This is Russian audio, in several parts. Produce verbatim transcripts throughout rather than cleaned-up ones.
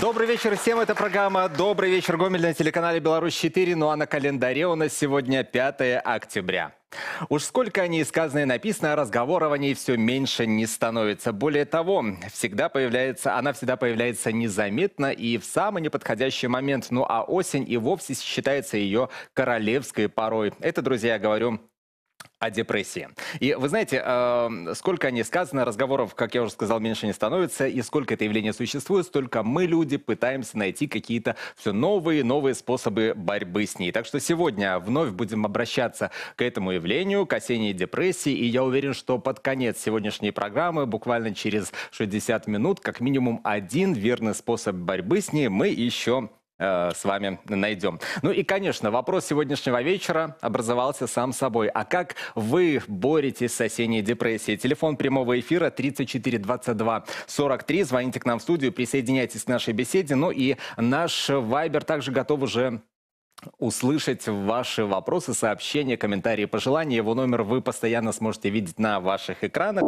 Добрый вечер всем, это программа «Добрый вечер, Гомель» на телеканале «Беларусь четыре». Ну а на календаре у нас сегодня пятое октября. Уж сколько о ней сказано и написано, разговоров о ней все меньше не становится. Более того, всегда появляется, она всегда появляется незаметно и в самый неподходящий момент. Ну а осень и вовсе считается ее королевской порой. Это, друзья, я говорю о депрессии. И вы знаете, э, сколько о ней сказано, разговоров, как я уже сказал, меньше не становится, и сколько это явление существует, столько мы, люди, пытаемся найти какие-то все новые и новые способы борьбы с ней. Так что сегодня вновь будем обращаться к этому явлению, к осенней депрессии, и я уверен, что под конец сегодняшней программы, буквально через шестьдесят минут, как минимум один верный способ борьбы с ней мы еще с вами найдем. Ну и, конечно, вопрос сегодняшнего вечера образовался сам собой. А как вы боретесь с осенней депрессией? Телефон прямого эфира тридцать четыре двадцать два сорок три. Звоните к нам в студию, присоединяйтесь к нашей беседе. Ну и наш Вайбер также готов уже услышать ваши вопросы, сообщения, комментарии, пожелания. Его номер вы постоянно сможете видеть на ваших экранах.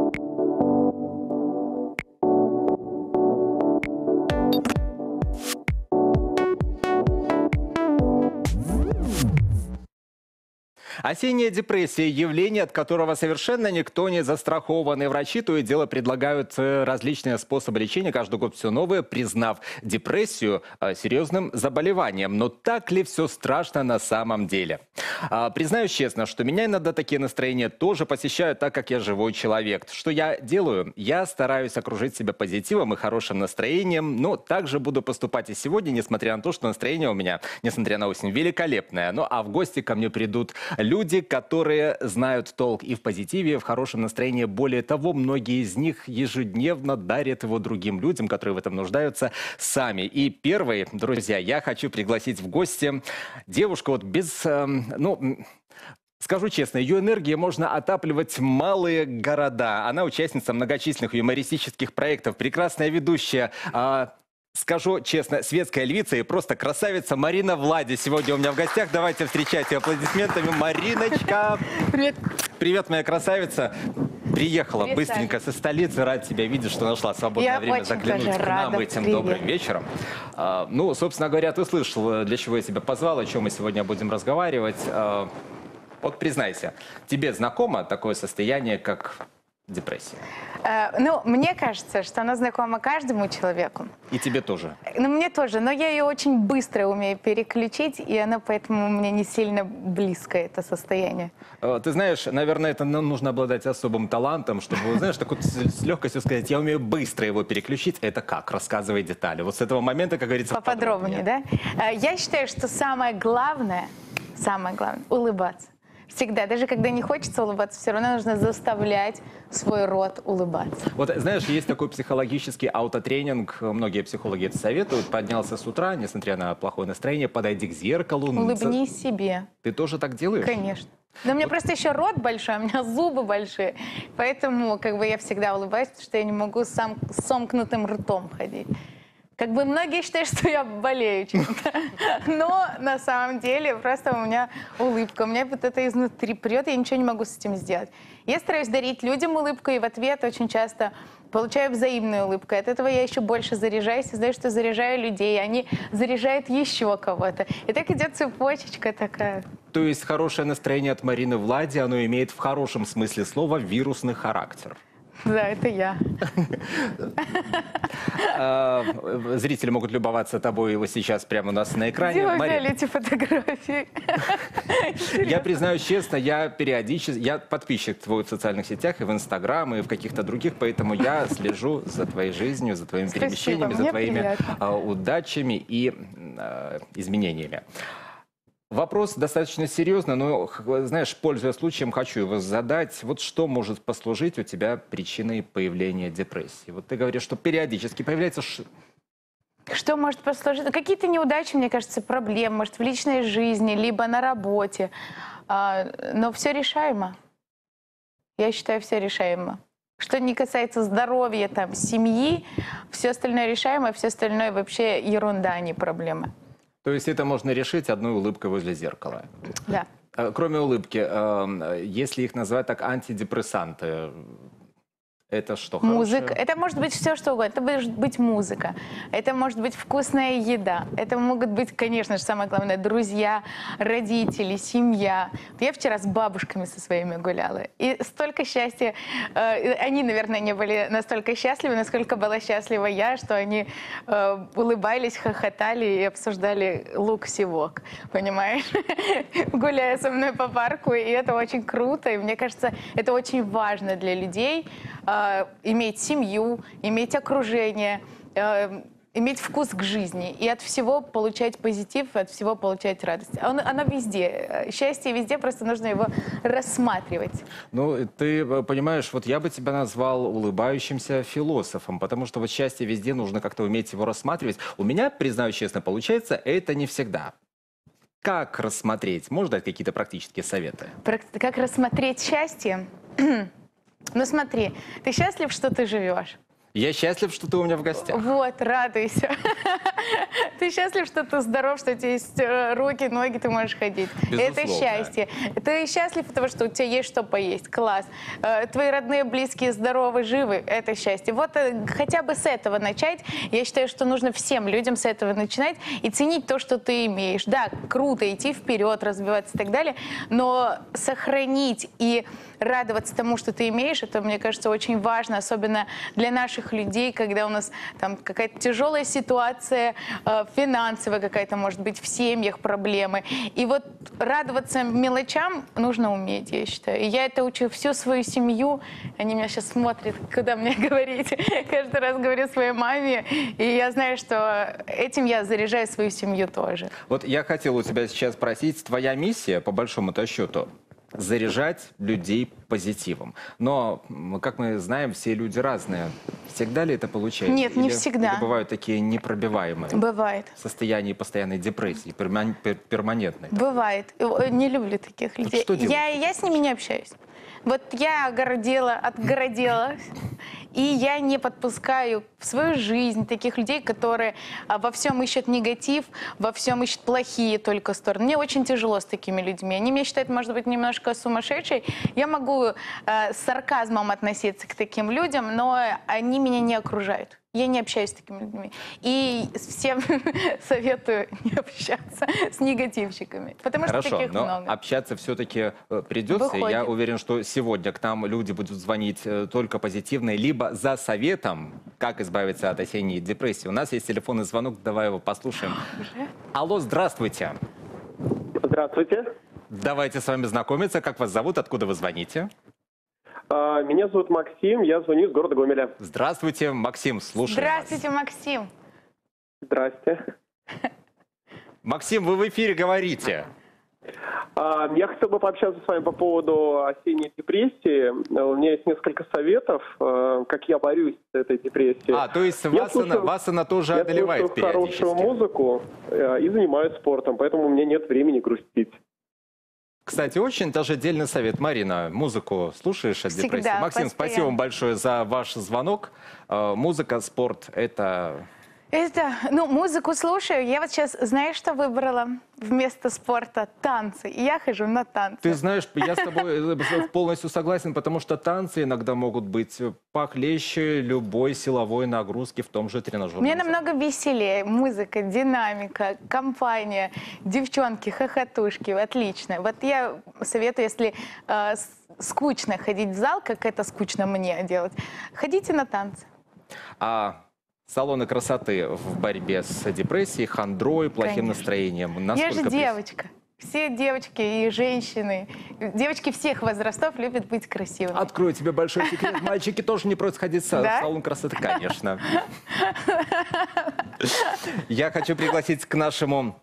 Осенняя депрессия – явление, от которого совершенно никто не застрахован. И врачи то и дело предлагают различные способы лечения, каждый год все новое, признав депрессию серьезным заболеванием. Но так ли все страшно на самом деле? А, признаюсь честно, что меня иногда такие настроения тоже посещают, так как я живой человек. Что я делаю? Я стараюсь окружить себя позитивом и хорошим настроением, но также буду поступать и сегодня, несмотря на то, что настроение у меня, несмотря на осень, великолепное. Ну а в гости ко мне придут люди, Люди, которые знают толк и в позитиве, и в хорошем настроении. Более того, многие из них ежедневно дарят его другим людям, которые в этом нуждаются сами. И первой, друзья, я хочу пригласить в гости девушку вот без... Э, ну... Скажу честно, ее энергией можно отапливать малые города. Она участница многочисленных юмористических проектов, прекрасная ведущая. Э, скажу честно, светская львица и просто красавица Марина Влади сегодня у меня в гостях. Давайте встречать ее аплодисментами. Мариночка! Привет! Привет, моя красавица! Приехала Привет, быстренько Саша. Со столицы. Рад тебя видеть, что нашла свободное я время заглянуть к нам этим добрым вечером. А, ну, собственно говоря, ты слышал, для чего я тебя позвал, о чем мы сегодня будем разговаривать. А, вот признайся, тебе знакомо такое состояние, как... депрессия? Э, ну, мне кажется, что она знакома каждому человеку. И тебе тоже? Ну, мне тоже, но я ее очень быстро умею переключить, и она поэтому мне не сильно близко, это состояние. Э, ты знаешь, наверное, это нужно обладать особым талантом, чтобы, знаешь, так вот с легкостью сказать, я умею быстро его переключить. Это как? Рассказывай детали. Вот с этого момента, как говорится, поподробнее. Поподробнее, да? Э, я считаю, что самое главное, самое главное, улыбаться. Всегда, даже когда не хочется улыбаться, все равно нужно заставлять свой рот улыбаться. Вот, знаешь, есть такой психологический аутотренинг, многие психологи это советуют. Поднялся с утра, несмотря на плохое настроение, подойди к зеркалу. Улыбнись себе. Ты тоже так делаешь? Конечно. Но у меня вот просто еще рот большой, у меня зубы большие. Поэтому как бы я всегда улыбаюсь, потому что я не могу сам с сомкнутым ртом ходить. Как бы многие считают, что я болею чем-то, но на самом деле просто у меня улыбка, у меня вот это изнутри прет, я ничего не могу с этим сделать. Я стараюсь дарить людям улыбку, и в ответ очень часто получаю взаимную улыбку. От этого я еще больше заряжаюсь, и знаю, что заряжаю людей, они заряжают еще кого-то. И так идет цепочечка такая. То есть хорошее настроение от Марины Влади, оно имеет в хорошем смысле слова вирусный характер. Да, это я. Зрители могут любоваться тобой его сейчас прямо у нас на экране. Где вы взяли эти фотографии? Я признаюсь честно, я периодически, я подписчик твой в социальных сетях, и в Инстаграм, и в каких-то других, поэтому я слежу за твоей жизнью, за твоими перемещениями, за твоими удачами и изменениями. Вопрос достаточно серьезный, но, знаешь, пользуясь случаем, хочу его задать. Вот что может послужить у тебя причиной появления депрессии? Вот ты говоришь, что периодически появляется... Что может послужить? Какие-то неудачи, мне кажется, проблемы, может, в личной жизни, либо на работе. Но все решаемо. Я считаю, все решаемо. Что не касается здоровья, там, семьи, все остальное решаемо, все остальное вообще ерунда, а не проблема. То есть это можно решить одной улыбкой возле зеркала? Да. Кроме улыбки, если их называть так, антидепрессанты, это что? Музыка. Хорошее? Это может быть все, что угодно. Это может быть музыка, это может быть вкусная еда, это могут быть, конечно же, самое главное, друзья, родители, семья. Я вчера с бабушками со своими гуляла, и столько счастья. Они, наверное, не были настолько счастливы, насколько была счастлива я, что они улыбались, хохотали и обсуждали лук-севок, понимаешь? Гуляя со мной по парку, и это очень круто, и мне кажется, это очень важно для людей. Иметь семью, иметь окружение, э, иметь вкус к жизни и от всего получать позитив, от всего получать радость. Она, она везде, счастье везде, просто нужно его рассматривать. Ну, ты понимаешь, вот я бы тебя назвал улыбающимся философом, потому что вот счастье везде, нужно как-то уметь его рассматривать. У меня, признаю честно, получается, это не всегда. Как рассмотреть? Можешь дать какие-то практические советы? Про- как рассмотреть счастье? Ну смотри, ты счастлив, что ты живешь? Я счастлив, что ты у меня в гостях. Вот, радуйся. Ты счастлив, что ты здоров, что у тебя есть руки, ноги, ты можешь ходить. Безусловно. Это счастье. Ты счастлив от того, что у тебя есть что поесть. Класс. Твои родные, близкие, здоровы, живы. Это счастье. Вот хотя бы с этого начать. Я считаю, что нужно всем людям с этого начинать и ценить то, что ты имеешь. Да, круто идти вперед, развиваться и так далее, но сохранить и радоваться тому, что ты имеешь, это, мне кажется, очень важно, особенно для наших людей, когда у нас там какая-то тяжелая ситуация, э, финансовая какая-то, может быть, в семьях проблемы. И вот радоваться мелочам нужно уметь, я считаю. И я это учу всю свою семью. Они меня сейчас смотрят, куда мне говорить. Каждый раз говорю своей маме. И я знаю, что этим я заряжаю свою семью тоже. Вот я хотел у тебя сейчас спросить, твоя миссия, по большому-то счету, заряжать людей позитивом. Но, как мы знаем, все люди разные. Всегда ли это получается? Нет, не или, всегда. Или бывают такие непробиваемые? Бывает. В состоянии постоянной депрессии, перман, пер, перманентной. Бывает. Не люблю таких людей. Что делать? Я, я с ними не общаюсь. Вот я огородила, отгородила, и я не подпускаю в свою жизнь таких людей, которые во всем ищут негатив, во всем ищут плохие только стороны. Мне очень тяжело с такими людьми. Они меня считают, может быть, немножко сумасшедшей. Я могу э, с сарказмом относиться к таким людям, но они меня не окружают. Я не общаюсь с такими людьми. И всем советую не общаться с негативщиками. Потому Хорошо, что таких но много. Общаться все-таки придется. Выходит. Я уверен, что сегодня к нам люди будут звонить только позитивные, либо за советом, как избавиться от осенней депрессии. У нас есть телефонный звонок, давай его послушаем. Уже? Алло, здравствуйте. Здравствуйте. Давайте с вами знакомиться. Как вас зовут, откуда вы звоните? Меня зовут Максим, я звоню из города Гомеля. Здравствуйте, Максим, слушаю Здравствуйте, вас. Максим. Здрасте. Максим, вы в эфире говорите. Я хотел бы пообщаться с вами по поводу осенней депрессии. У меня есть несколько советов, как я борюсь с этой депрессией. А, то есть вас, слушаю, она, вас она тоже я одолевает периодически. Я слушаю хорошую музыку и занимаюсь спортом, поэтому у меня нет времени грустить. Кстати, очень даже дельный совет. Марина, музыку слушаешь от Всегда, депрессии? Максим, постоянно. Спасибо вам большое за ваш звонок. Музыка, спорт – это... Это, ну, музыку слушаю. Я вот сейчас, знаешь, что выбрала вместо спорта? Танцы. И я хожу на танцы. Ты знаешь, я с тобой полностью согласен, потому что танцы иногда могут быть похлеще любой силовой нагрузки в том же тренажерном. Мне намного веселее. Музыка, динамика, компания, девчонки, хохотушки. Отлично. Вот я советую, если э, скучно ходить в зал, как это скучно мне делать, ходите на танцы. А... Салоны красоты в борьбе с депрессией, хандрой, плохим Конечно. Настроением. Насколько Я же девочка. Все девочки и женщины, девочки всех возрастов любят быть красивыми. Открою тебе большой секрет. Мальчики тоже не против ходить в салон красоты, конечно. Я хочу пригласить к нашему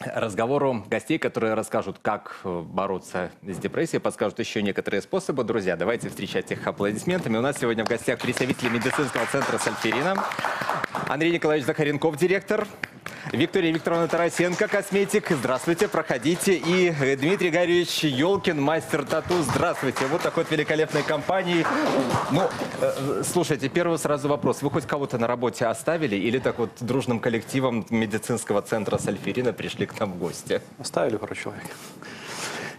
разговору гостей, которые расскажут, как бороться с депрессией, подскажут еще некоторые способы. Друзья, давайте встречать их аплодисментами. У нас сегодня в гостях представители медицинского центра «Сольферино» Андрей Николаевич Захаренков, директор, Виктория Викторовна Тарасенко, косметик. Здравствуйте, проходите. И Дмитрий Гарьевич Ёлкин, мастер тату. Здравствуйте. Вот такой вот великолепной компании. Ну, слушайте, первый сразу вопрос. Вы хоть кого-то на работе оставили или так вот дружным коллективом медицинского центра Сольферино пришли к нам в гости? Оставили пару человек.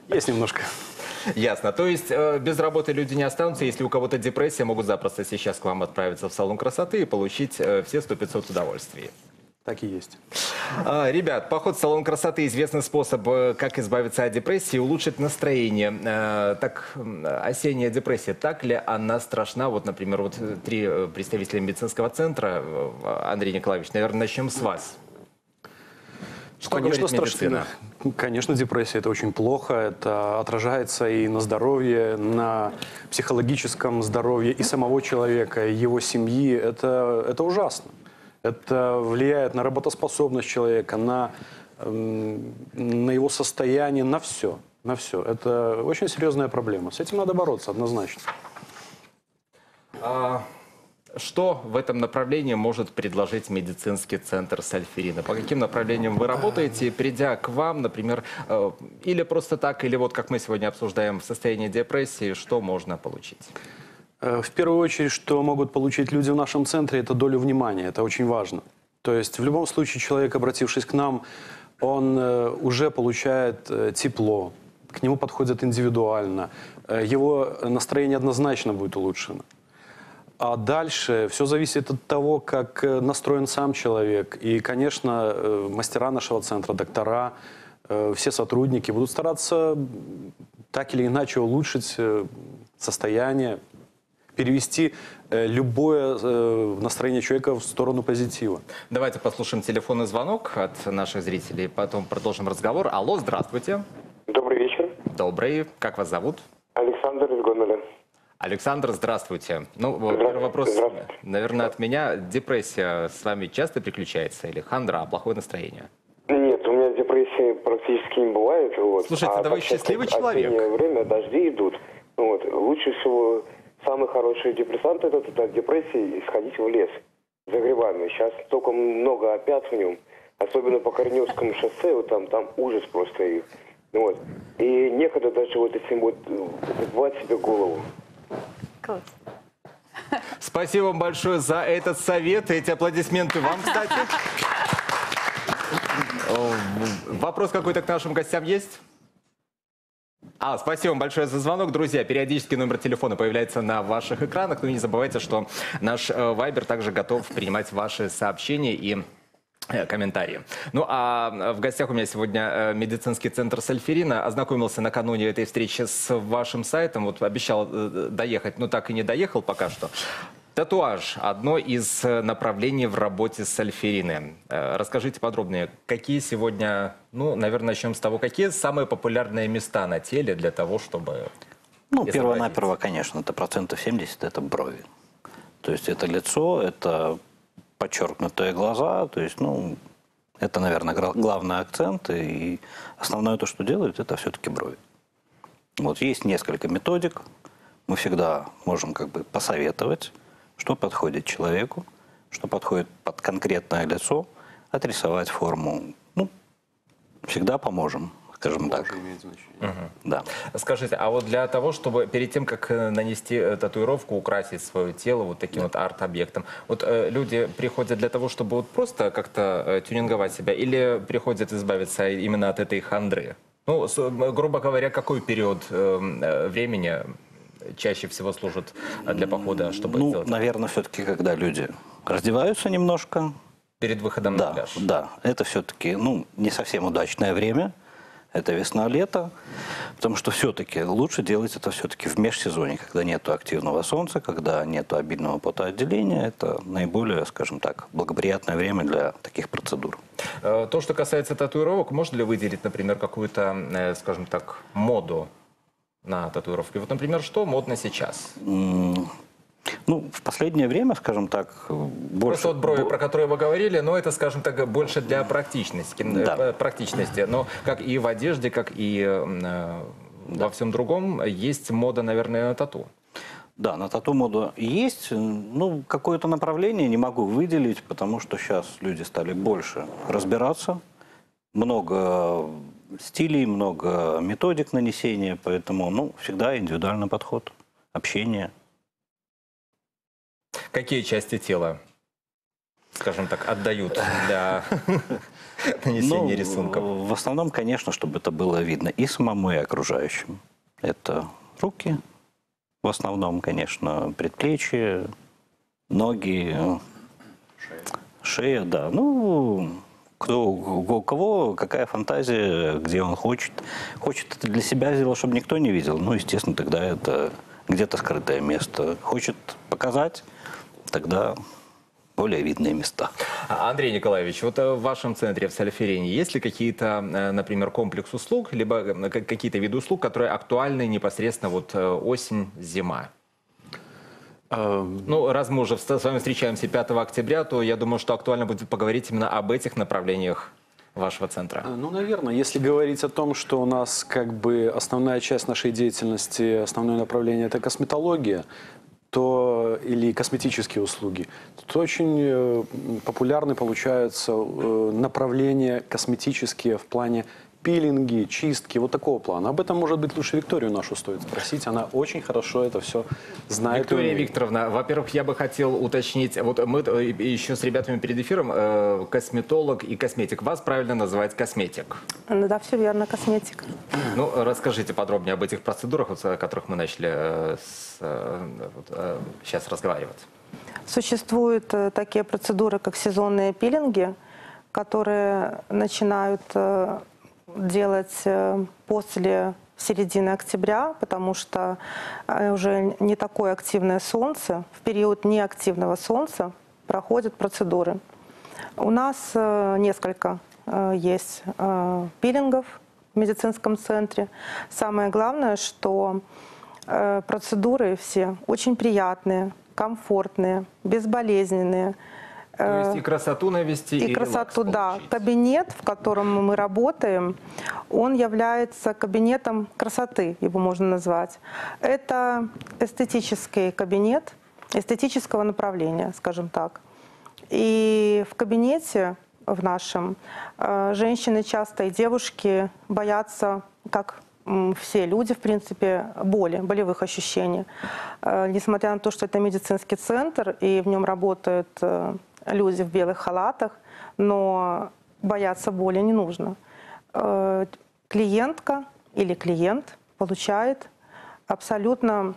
Есть немножко. Ясно. То есть э, без работы люди не останутся. Если у кого-то депрессия, могут запросто сейчас к вам отправиться в салон красоты и получить э, все сто пятьсот удовольствий. Так и есть. А, ребят, поход в салон красоты – известный способ, как избавиться от депрессии и улучшить настроение. А, так, осенняя депрессия, так ли она страшна? Вот, например, вот три представителя медицинского центра. Андрей Николаевич, наверное, начнем с вас. Что конечно, страшно. Конечно, депрессия – это очень плохо, это отражается и на здоровье, на психологическом здоровье и самого человека, и его семьи. Это, это ужасно. Это влияет на работоспособность человека, на, на его состояние, на все, на все. Это очень серьезная проблема. С этим надо бороться однозначно. А... Что в этом направлении может предложить медицинский центр Сольферино? По каким направлениям вы работаете, придя к вам, например, или просто так, или вот как мы сегодня обсуждаем в состоянии депрессии, что можно получить? В первую очередь, что могут получить люди в нашем центре, это долю внимания, это очень важно. То есть в любом случае человек, обратившись к нам, он уже получает тепло, к нему подходят индивидуально, его настроение однозначно будет улучшено. А дальше все зависит от того, как настроен сам человек. И, конечно, мастера нашего центра, доктора, все сотрудники будут стараться так или иначе улучшить состояние, перевести любое настроение человека в сторону позитива. Давайте послушаем телефонный звонок от наших зрителей, потом продолжим разговор. Алло, здравствуйте. Добрый вечер. Добрый. Как вас зовут? Александр из Гомеля. Александр, здравствуйте. Ну, первый вопрос, наверное, от меня. Депрессия с вами часто приключается? Или хандра, плохое настроение? Нет, у меня депрессии практически не бывает. Вот. Слушайте, а да вы счастливый человек. В время дожди идут. Вот. Лучше всего, самый хороший депрессант – это от депрессии сходить в лес за грибами. Сейчас только много опят в нем. Особенно по Кореневскому шоссе, вот там, там ужас просто их. Вот. И некогда даже вот этим вот забивать себе голову. Класс. Спасибо вам большое за этот совет. Эти аплодисменты вам, кстати. Вопрос какой-то к нашим гостям есть? А, спасибо вам большое за звонок, друзья. Периодически номер телефона появляется на ваших экранах. Но не забывайте, что наш Вайбер также готов принимать ваши сообщения и комментарии. Ну, а в гостях у меня сегодня медицинский центр Сольферино. Ознакомился накануне этой встречи с вашим сайтом. Вот обещал доехать, но так и не доехал пока что. Татуаж – одно из направлений в работе с Сольферино. Расскажите подробнее, какие сегодня, ну, наверное, начнем с того, какие самые популярные места на теле для того, чтобы... Ну, перво-наперво, конечно, это процентов семьдесят – это брови. То есть это лицо, это... подчеркнутые глаза, то есть, ну, это, наверное, главный акцент, и основное то, что делают, это все-таки брови. Вот есть несколько методик, мы всегда можем как бы посоветовать, что подходит человеку, что подходит под конкретное лицо, отрисовать форму, ну, всегда поможем. Скажем так. Угу. Да. Скажите, а вот для того, чтобы перед тем, как нанести татуировку, украсить свое тело вот таким да. вот арт-объектом, вот э, люди приходят для того, чтобы вот просто как-то э, тюнинговать себя, или приходят избавиться именно от этой хандры? Ну, с, грубо говоря, какой период э, времени чаще всего служит для похода, чтобы ну, сделать? Наверное, все-таки, когда люди раздеваются немножко. Перед выходом да, на пляж? Да, это все-таки, ну, не совсем удачное время. Это весна-лето, потому что все-таки лучше делать это все-таки в межсезонье, когда нет активного солнца, когда нет обильного потоотделения. Это наиболее, скажем так, благоприятное время для таких процедур. То, что касается татуировок, можно ли выделить, например, какую-то, скажем так, моду на татуировки? Вот, например, что модно сейчас? Ну, в последнее время, скажем так, больше... Просто вот брови, про которые вы говорили, но это, скажем так, больше для практичности. Да. практичности. Но как и в одежде, как и да. во всем другом, есть мода, наверное, на тату. Да, на тату-моду есть, ну, какое-то направление не могу выделить, потому что сейчас люди стали больше разбираться, много стилей, много методик нанесения, поэтому, ну, всегда индивидуальный подход, общение. Какие части тела, скажем так, отдают для нанесения рисунков? В основном, конечно, чтобы это было видно и самому, и окружающим. Это руки, в основном, конечно, предплечья, ноги, шея, шея да. Ну, кто, у кого какая фантазия, где он хочет. Хочет это для себя сделать, чтобы никто не видел. Ну, естественно, тогда это где-то скрытое место. Хочет показать, тогда более видные места. Андрей Николаевич, вот в вашем центре в Сольферино есть ли какие-то, например, комплекс услуг, либо какие-то виды услуг, которые актуальны непосредственно вот осень-зима? Um... Ну, раз мы уже с вами встречаемся пятого октября, то я думаю, что актуально будет поговорить именно об этих направлениях вашего центра. Ну, наверное, если говорить о том, что у нас как бы основная часть нашей деятельности, основное направление – это косметология, то, или косметические услуги, то очень популярны получаются направления косметические в плане пилинги, чистки, вот такого плана. Об этом, может быть, лучше Викторию нашу стоит спросить. Она очень хорошо это все знает. Виктория Викторовна, во-первых, я бы хотел уточнить. Вот мы еще с ребятами перед эфиром, косметолог и косметик. Вас правильно называть косметик? Ну да, все верно, косметик. Ну, расскажите подробнее об этих процедурах, о которых мы начали с, вот, сейчас разговаривать. Существуют такие процедуры, как сезонные пилинги, которые начинают делать после середины октября, потому что уже не такое активное солнце. В период неактивного солнца проходят процедуры. У нас несколько есть пилингов в медицинском центре. Самое главное, что процедуры все очень приятные, комфортные, безболезненные. То есть и красоту навести, и, и красоту, да. Получить. Кабинет, в котором мы работаем, он является кабинетом красоты, его можно назвать. Это эстетический кабинет, эстетического направления, скажем так. И в кабинете в нашем женщины часто и девушки боятся, как все люди, в принципе, боли, болевых ощущений. Несмотря на то, что это медицинский центр, и в нем работают люди в белых халатах, но бояться боли не нужно. Клиентка или клиент получает абсолютно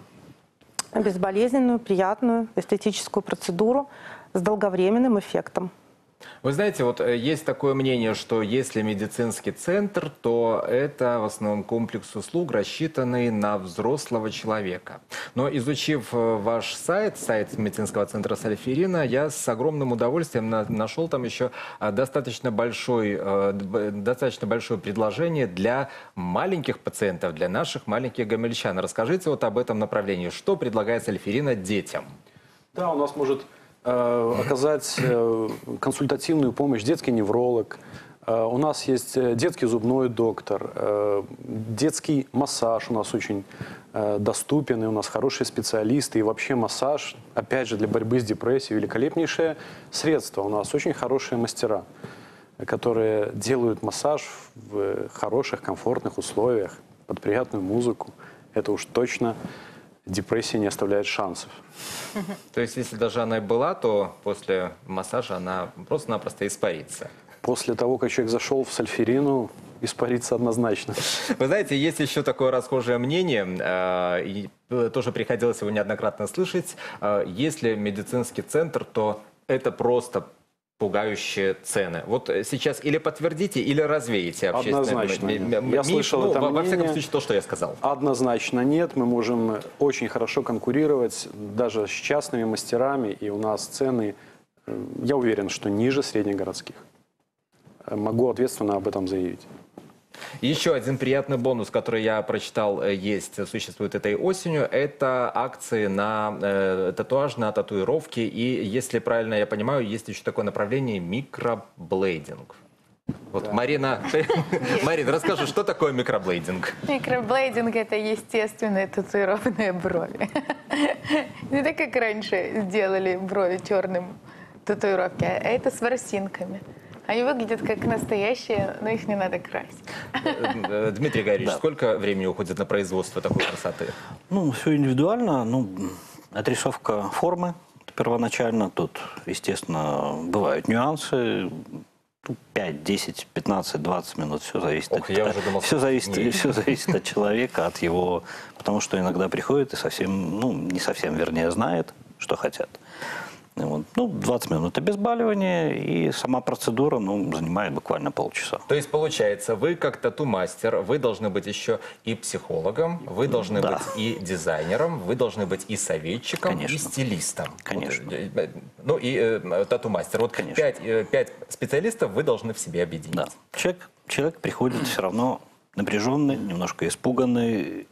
безболезненную, приятную эстетическую процедуру с долговременным эффектом. Вы знаете, вот есть такое мнение, что если медицинский центр, то это в основном комплекс услуг, рассчитанный на взрослого человека. Но изучив ваш сайт, сайт медицинского центра Сольферино, я с огромным удовольствием на, нашел там еще достаточно большое, достаточно большое предложение для маленьких пациентов, для наших маленьких гомельчан. Расскажите вот об этом направлении. Что предлагает Сольферино детям? Да, у нас может оказать консультативную помощь детский невролог. У нас есть детский зубной доктор, детский массаж у нас очень доступен, и у нас хорошие специалисты. И вообще массаж, опять же, для борьбы с депрессией великолепнейшее средство. У нас очень хорошие мастера, которые делают массаж в хороших, комфортных условиях, под приятную музыку. Это уж точно депрессия не оставляет шансов. То есть, если даже она и была, то после массажа она просто-напросто испарится. После того, как человек зашел в Сольферино, испарится однозначно. Вы знаете, есть еще такое расхожее мнение, и тоже приходилось его неоднократно слышать. Если медицинский центр, то это просто пугающие цены. Вот сейчас или подтвердите, или развеете общественное мнение. Я слышал это мнение. Во всяком случае, то, что я сказал. Однозначно нет. Мы можем очень хорошо конкурировать даже с частными мастерами. И у нас цены, я уверен, что ниже среднегородских. Могу ответственно об этом заявить. Еще один приятный бонус, который я прочитал, есть, существует этой осенью, это акции на э, татуаж, на татуировки. И, если правильно я понимаю, есть еще такое направление микроблейдинг. Вот, да. Марина, Марина, расскажи, что такое микроблейдинг? Микроблейдинг – это естественные татуированные брови. Не так, как раньше сделали брови черным татуировки, а это с ворсинками. Они выглядят как настоящие, но их не надо красить. Дмитрий Гарьевич, да. сколько времени уходит на производство такой красоты? Ну, все индивидуально. Ну, отрисовка формы первоначально. Тут, естественно, бывают нюансы. пять, десять, пятнадцать, двадцать минут. Все зависит, Ох, от, я уже думал, все зависит, все зависит от человека, от его... Потому что иногда приходит и совсем, ну, не совсем, вернее, знает, что хотят. Вот. Ну, двадцать минут обезболивания, и сама процедура, ну, занимает буквально полчаса. То есть, получается, вы как тату-мастер, вы должны быть еще и психологом, вы должны да. быть и дизайнером, вы должны быть и советчиком, Конечно. и стилистом. Конечно. Вот, ну, и э, тату-мастер. Вот Конечно. Пять, э, пять специалистов вы должны в себе объединить. Да. Человек, человек приходит все равно напряженный, немножко испуганный,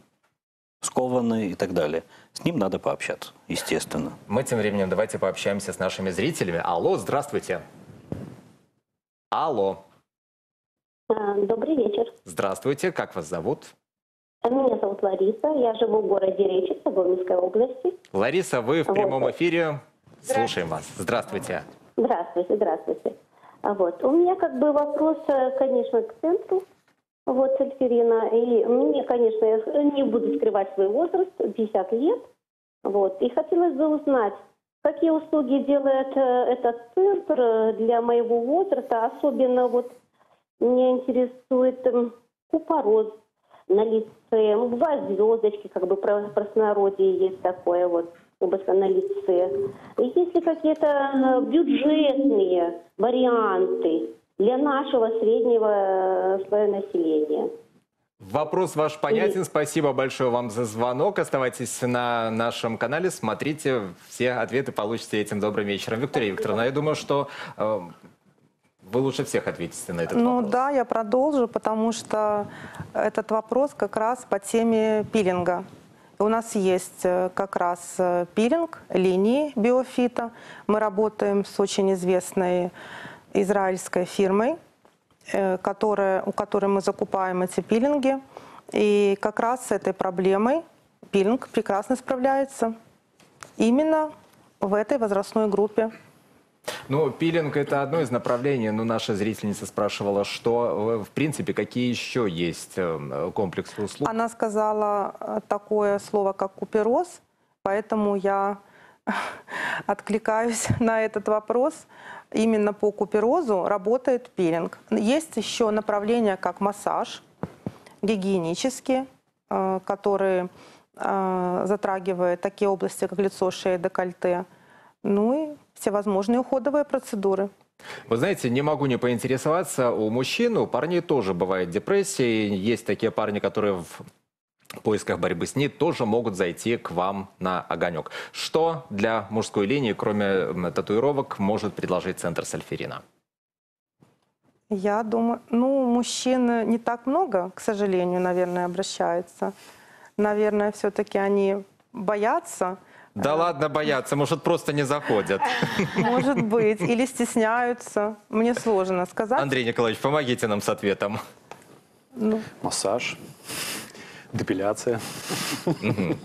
скованный и так далее. С ним надо пообщаться, естественно. Мы тем временем давайте пообщаемся с нашими зрителями. Алло, здравствуйте. Алло. Добрый вечер. Здравствуйте, как вас зовут? Меня зовут Лариса, я живу в городе Речица, Гомельской области. Лариса, вы в вот. прямом эфире, слушаем вас. Здравствуйте. Здравствуйте, здравствуйте. Вот. У меня как бы вопрос, конечно, к центру. Вот, Сольферино, и мне, конечно, я не буду скрывать свой возраст, пятьдесят лет, вот, и хотелось бы узнать, какие услуги делает этот центр для моего возраста, особенно вот меня интересует купороз на лице, бывают звездочки, как бы в простонародье есть такое вот, на лице, и есть ли какие-то бюджетные варианты для нашего среднего слоя населения. Вопрос ваш понятен. И... Спасибо большое вам за звонок. Оставайтесь на нашем канале, смотрите все ответы, получите этим добрым вечером. Виктория Викторовна, я думаю, что... Э... Вы лучше всех ответите на этот ну, вопрос. Ну да, я продолжу, потому что этот вопрос как раз по теме пилинга. У нас есть как раз пилинг, линии биофита. Мы работаем с очень известной израильской фирмой, которая, у которой мы закупаем эти пилинги. И как раз с этой проблемой пилинг прекрасно справляется именно в этой возрастной группе. Ну, пилинг – это одно из направлений, но наша зрительница спрашивала, что, в принципе, какие еще есть комплексы услуг. Она сказала такое слово, как купероз, поэтому я откликаюсь на этот вопрос. Именно по куперозу работает пилинг. Есть еще направления, как массаж, гигиенический, который затрагивает такие области, как лицо, шея, декольте, ну и всевозможные уходовые процедуры. Вы знаете, не могу не поинтересоваться, у мужчин, у парней тоже бывает депрессия. Есть такие парни, которые в поисках борьбы с ней тоже могут зайти к вам на огонек. Что для мужской линии, кроме татуировок, может предложить центр Сольферино? Я думаю, ну, мужчин не так много, к сожалению, наверное, обращаются. Наверное, все-таки они боятся. Да ладно, боятся, может, просто не заходят. Может быть, или стесняются. Мне сложно сказать. Андрей Николаевич, помогите нам с ответом. Ну. Массаж. Депиляция. Mm-hmm.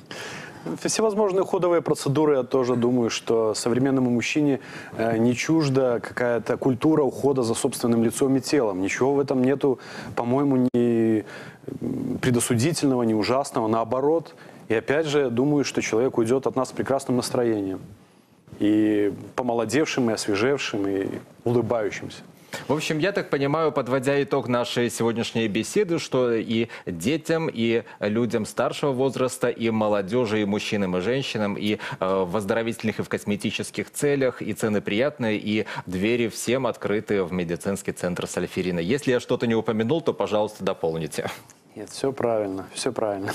Всевозможные уходовые процедуры, я тоже думаю, что современному мужчине э, не чужда какая-то культура ухода за собственным лицом и телом. Ничего в этом нету, по-моему, ни предосудительного, ни ужасного. Наоборот, и опять же, я думаю, что человек уйдет от нас с прекрасным настроением. И помолодевшим, и освежевшим, и улыбающимся. В общем, я так понимаю, подводя итог нашей сегодняшней беседы, что и детям, и людям старшего возраста, и молодежи, и мужчинам, и женщинам, и э, в оздоровительных, и в косметических целях, и цены приятные, и двери всем открыты в медицинский центр Сольферино. Если я что-то не упомянул, то, пожалуйста, дополните. Нет, все правильно, все правильно.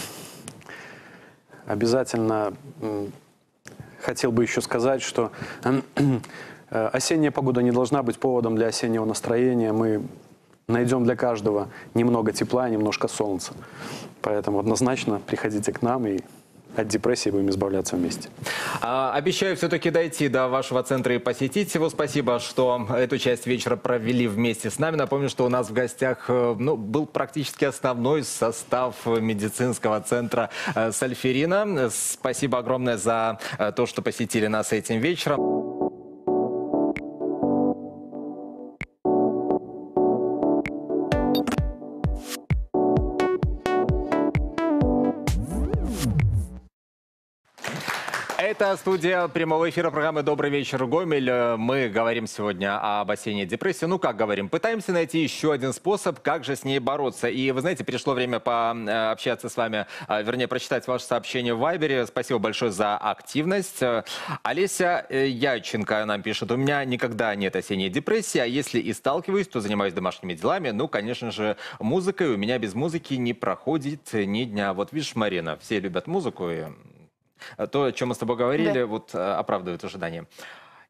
Обязательно хотел бы еще сказать, что... осенняя погода не должна быть поводом для осеннего настроения. Мы найдем для каждого немного тепла, немножко солнца. Поэтому однозначно приходите к нам и от депрессии будем избавляться вместе. А, обещаю все-таки дойти до вашего центра и посетить его. Спасибо, что эту часть вечера провели вместе с нами. Напомню, что у нас в гостях ну, был практически основной состав медицинского центра Сольферино. Спасибо огромное за то, что посетили нас этим вечером. Это студия прямого эфира программы «Добрый вечер, Гомель». Мы говорим сегодня об осенней депрессии. Ну, как говорим, пытаемся найти еще один способ, как же с ней бороться. И, вы знаете, пришло время пообщаться с вами, вернее, прочитать ваше сообщение в Вайбере. Спасибо большое за активность. Олеся Яйченко нам пишет: «У меня никогда нет осенней депрессии, а если и сталкиваюсь, то занимаюсь домашними делами. Ну, конечно же, музыкой. У меня без музыки не проходит ни дня». Вот видишь, Марина, все любят музыку и... То, о чем мы с тобой говорили, да. вот оправдывает ожидания.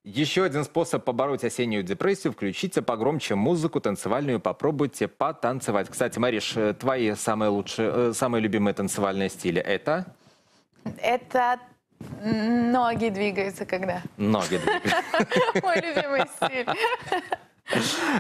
Еще один способ побороть осеннюю депрессию. Включите погромче музыку танцевальную, попробуйте потанцевать. Кстати, Мариш, твои самые лучшие, самые любимые танцевальные стили это? Это ноги двигаются когда. Ноги двигаются. Мой любимый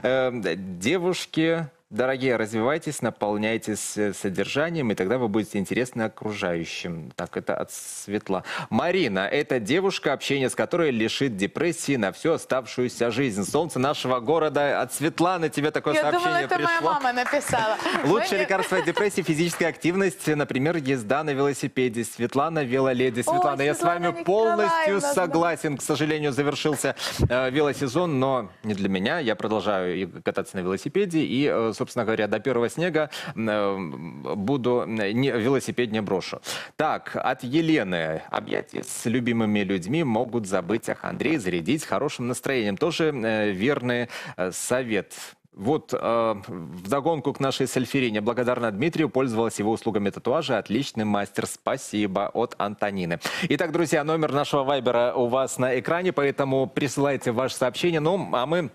стиль. Девушки... Дорогие, развивайтесь, наполняйтесь содержанием, и тогда вы будете интересны окружающим. Так, это от Светла. Марина, это девушка, общение с которой лишит депрессии на всю оставшуюся жизнь. Солнце нашего города. От Светланы тебе такое Я сообщение думала, это пришло. Моя мама написала. Лучшее лекарство от депрессии — физическая активность, например, езда на велосипеде. Светлана, велоледи. Светлана, я с вами полностью согласен. К сожалению, завершился велосезон, но не для меня. Я продолжаю кататься на велосипеде и... собственно говоря, до первого снега буду, не, велосипед не брошу. Так, от Елены. Объятия с любимыми людьми могут забыть ах Андрей, зарядить хорошим настроением. Тоже э, верный э, совет. Вот, э, вдогонку к нашей Сольферине. Благодарна Дмитрию, пользовалась его услугами татуажа. Отличный мастер, спасибо. От Антонины. Итак, друзья, номер нашего вайбера у вас на экране, поэтому присылайте ваши сообщения. Ну, а мы...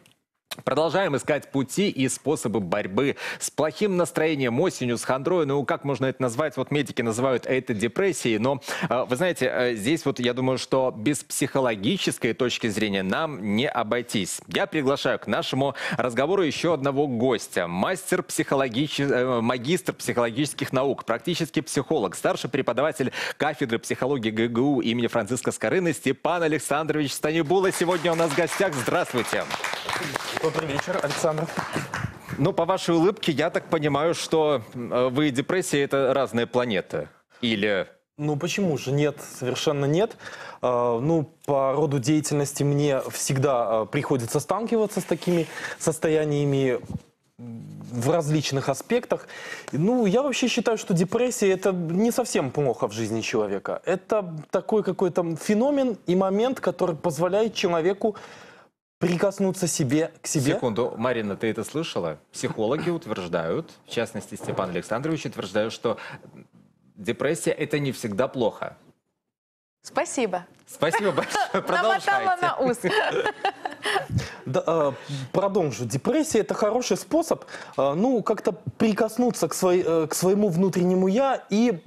продолжаем искать пути и способы борьбы с плохим настроением осенью, с хандрой. Ну, как можно это назвать? Вот медики называют это депрессией. Но, вы знаете, здесь вот я думаю, что без психологической точки зрения нам не обойтись. Я приглашаю к нашему разговору еще одного гостя. Мастер психологических, магистр психологических наук, практический психолог, старший преподаватель кафедры психологии ГГУ имени Франциска Скорыны Степан Александрович Станибула. Сегодня у нас в гостях. Здравствуйте. Добрый вечер, Александр. Ну, по вашей улыбке, я так понимаю, что вы и депрессия – это разные планеты. Или... Ну, почему же? Нет, совершенно нет. Ну, по роду деятельности мне всегда приходится сталкиваться с такими состояниями в различных аспектах. Ну, я вообще считаю, что депрессия – это не совсем плохо в жизни человека. Это такой какой-то феномен и момент, который позволяет человеку прикоснуться себе, к себе. Секунду, Марина, ты это слышала? Психологи утверждают, в частности, Степан Александрович утверждает, что депрессия – это не всегда плохо. Спасибо. Спасибо большое. Продолжайте. На ус. Да, продолжу. Депрессия – это хороший способ, ну, как-то прикоснуться к, своей, к своему внутреннему «я» и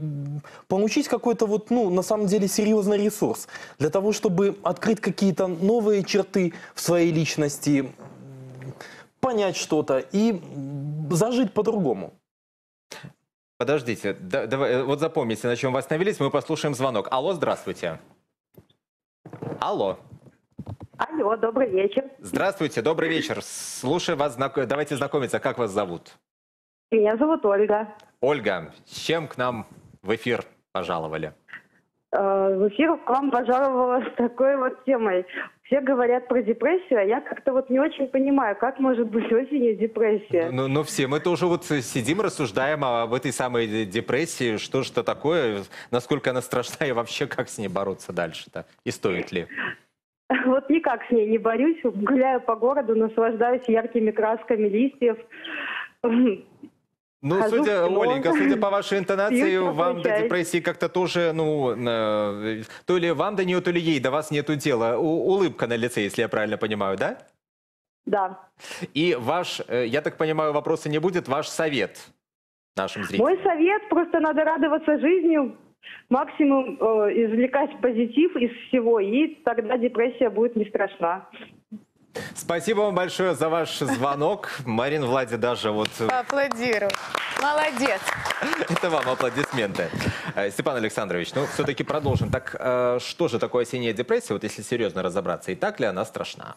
получить какой-то, вот, ну, на самом деле, серьезный ресурс для того, чтобы открыть какие-то новые черты в своей личности, понять что-то и зажить по-другому. Подождите, да, давай, вот запомните, на чем вы остановились, мы послушаем звонок. Алло, здравствуйте. Алло. Алло, добрый вечер. Здравствуйте, добрый вечер. Слушаю вас, знак... давайте знакомиться. Как вас зовут? Меня зовут Ольга. Ольга, с чем к нам в эфир пожаловали? Э, в эфир к вам пожаловала с такой вот темой. Все говорят про депрессию, а я как-то вот не очень понимаю, как может быть осенью депрессия. Но, но все мы тоже вот сидим, рассуждаем об этой самой депрессии, что же это такое, насколько она страшна и вообще как с ней бороться дальше-то, и стоит ли? Вот никак с ней не борюсь, гуляю по городу, наслаждаюсь яркими красками листьев. Ну, Хожу судя, Оленька, судя по вашей интонации, вам до депрессии как-то тоже, ну, то ли вам до нее, то ли ей, до вас нету дела. У- улыбка на лице, если я правильно понимаю, да? Да. И ваш, я так понимаю, вопроса не будет, ваш совет нашим зрителям? Мой совет, просто надо радоваться жизни, максимум э, извлекать позитив из всего, и тогда депрессия будет не страшна. Спасибо вам большое за ваш звонок. Марина Влади даже вот... Аплодирую. Молодец. Это вам аплодисменты. Степан Александрович, ну все-таки продолжим. Так что же такое осенняя депрессия, вот если серьезно разобраться, и так ли она страшна?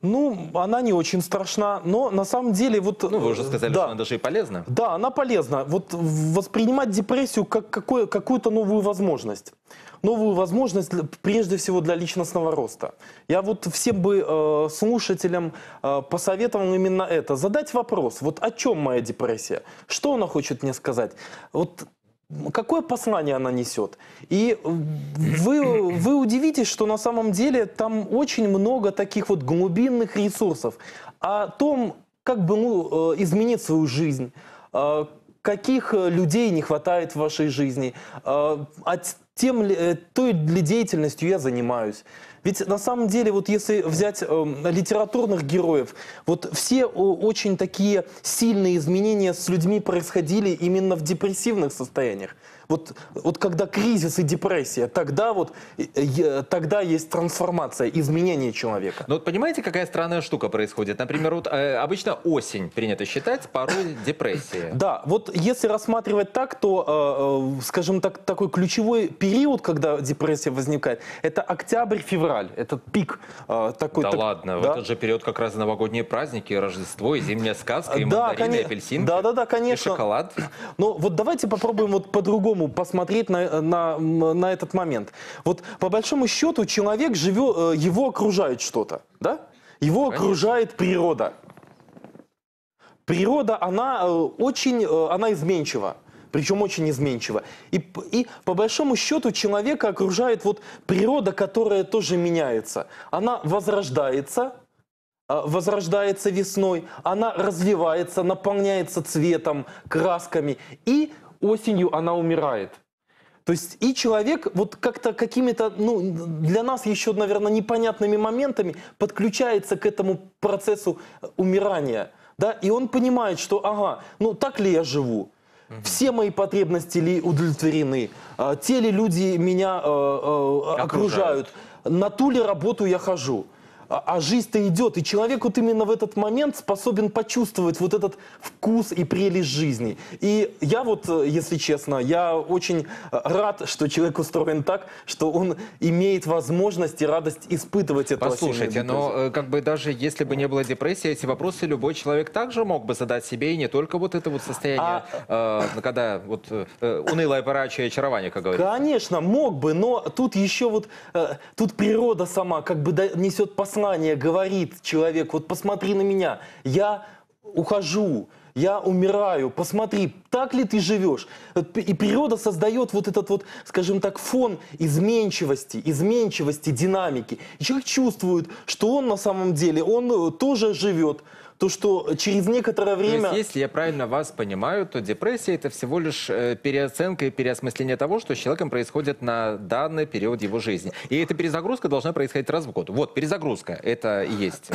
Ну, она не очень страшна, но на самом деле... Вот, ну, вы уже сказали, да, что она даже и полезна. Да, она полезна. Вот воспринимать депрессию как какую-то новую возможность. Новую возможность, прежде всего, для личностного роста. Я вот всем бы э, слушателям э, посоветовал именно это. Задать вопрос, вот о чем моя депрессия? Что она хочет мне сказать? Вот... Какое послание она несет? И вы, вы удивитесь, что на самом деле там очень много таких вот глубинных ресурсов о том, как бы ну, изменить свою жизнь, каких людей не хватает в вашей жизни, от тем, той ли деятельностью я занимаюсь. Ведь на самом деле, вот если взять э, литературных героев, вот все о, очень такие сильные изменения с людьми происходили именно в депрессивных состояниях. Вот, вот когда кризис и депрессия, тогда, вот, э, тогда есть трансформация, изменение человека. Но вот понимаете, какая странная штука происходит? Например, вот, э, обычно осень принято считать порой депрессии. Да, вот если рассматривать так, то, э, э, скажем так, такой ключевой период, когда депрессия возникает, это октябрь-февраль. Этот пик э, такой... Да так, ладно, да? В этот же период как раз новогодние праздники, Рождество, и зимняя сказка, и да, мандарины, и апельсин, да, да, да, конечно. И шоколад. Но вот давайте попробуем вот по-другому посмотреть на, на, на этот момент. Вот по большому счету человек живет, его окружает что-то, да? Его конечно. Окружает природа. Природа, она очень, она изменчива. Причем очень изменчиво. И, и по большому счету человека окружает вот природа, которая тоже меняется. Она возрождается, возрождается весной, она развивается, наполняется цветом, красками. И осенью она умирает. То есть и человек вот как-то какими-то, ну, для нас еще, наверное, непонятными моментами подключается к этому процессу умирания. Да? И он понимает, что ага, ну так ли я живу? Все мои потребности ли удовлетворены? Те ли люди меня э, э, окружают? На ту ли работу я хожу? А, а жизнь-то идет. И человек вот именно в этот момент способен почувствовать вот этот вкус и прелесть жизни. И я вот, если честно, я очень рад, что человек устроен так, что он имеет возможность и радость испытывать эту осеннюю депрессию. Послушайте, но как бы даже если бы не было депрессии, эти вопросы любой человек также мог бы задать себе, и не только вот это вот состояние, а... э, когда вот э, унылая пора чая очарования, как говорится. Конечно, мог бы, но тут еще вот, э, тут природа сама как бы несет послание. Говорит человек, вот посмотри на меня, я ухожу, я умираю, посмотри, так ли ты живешь? И природа создает вот этот вот, скажем так, фон изменчивости, изменчивости, динамики. И человек чувствует, что он на самом деле, он тоже живет. То, что через некоторое время... То есть, если я правильно вас понимаю, то депрессия – это всего лишь переоценка и переосмысление того, что с человеком происходит на данный период его жизни. И эта перезагрузка должна происходить раз в год. Вот, перезагрузка – это и есть.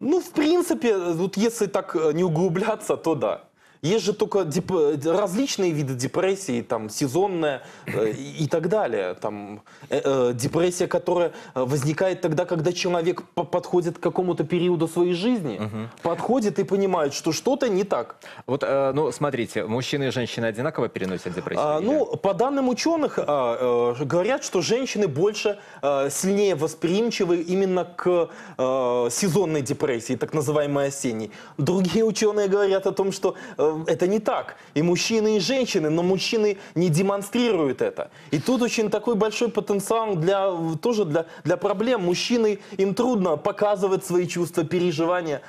Ну, в принципе, вот если так не углубляться, то да. Есть же только деп... различные виды депрессии, там, сезонная э, и так далее. Там, э, э, депрессия, которая возникает тогда, когда человек по подходит к какому-то периоду своей жизни, угу. подходит и понимает, что что-то не так. Вот, э, ну, смотрите, мужчины и женщины одинаково переносят депрессию? А, ну, по данным ученых, э, э, говорят, что женщины больше, э, сильнее восприимчивы именно к э, сезонной депрессии, так называемой осенней. Другие ученые говорят о том, что... Э, Это не так. И мужчины, и женщины, но мужчины не демонстрируют это. И тут очень такой большой потенциал для, тоже для, для проблем. Мужчины, им трудно показывать свои чувства, переживания.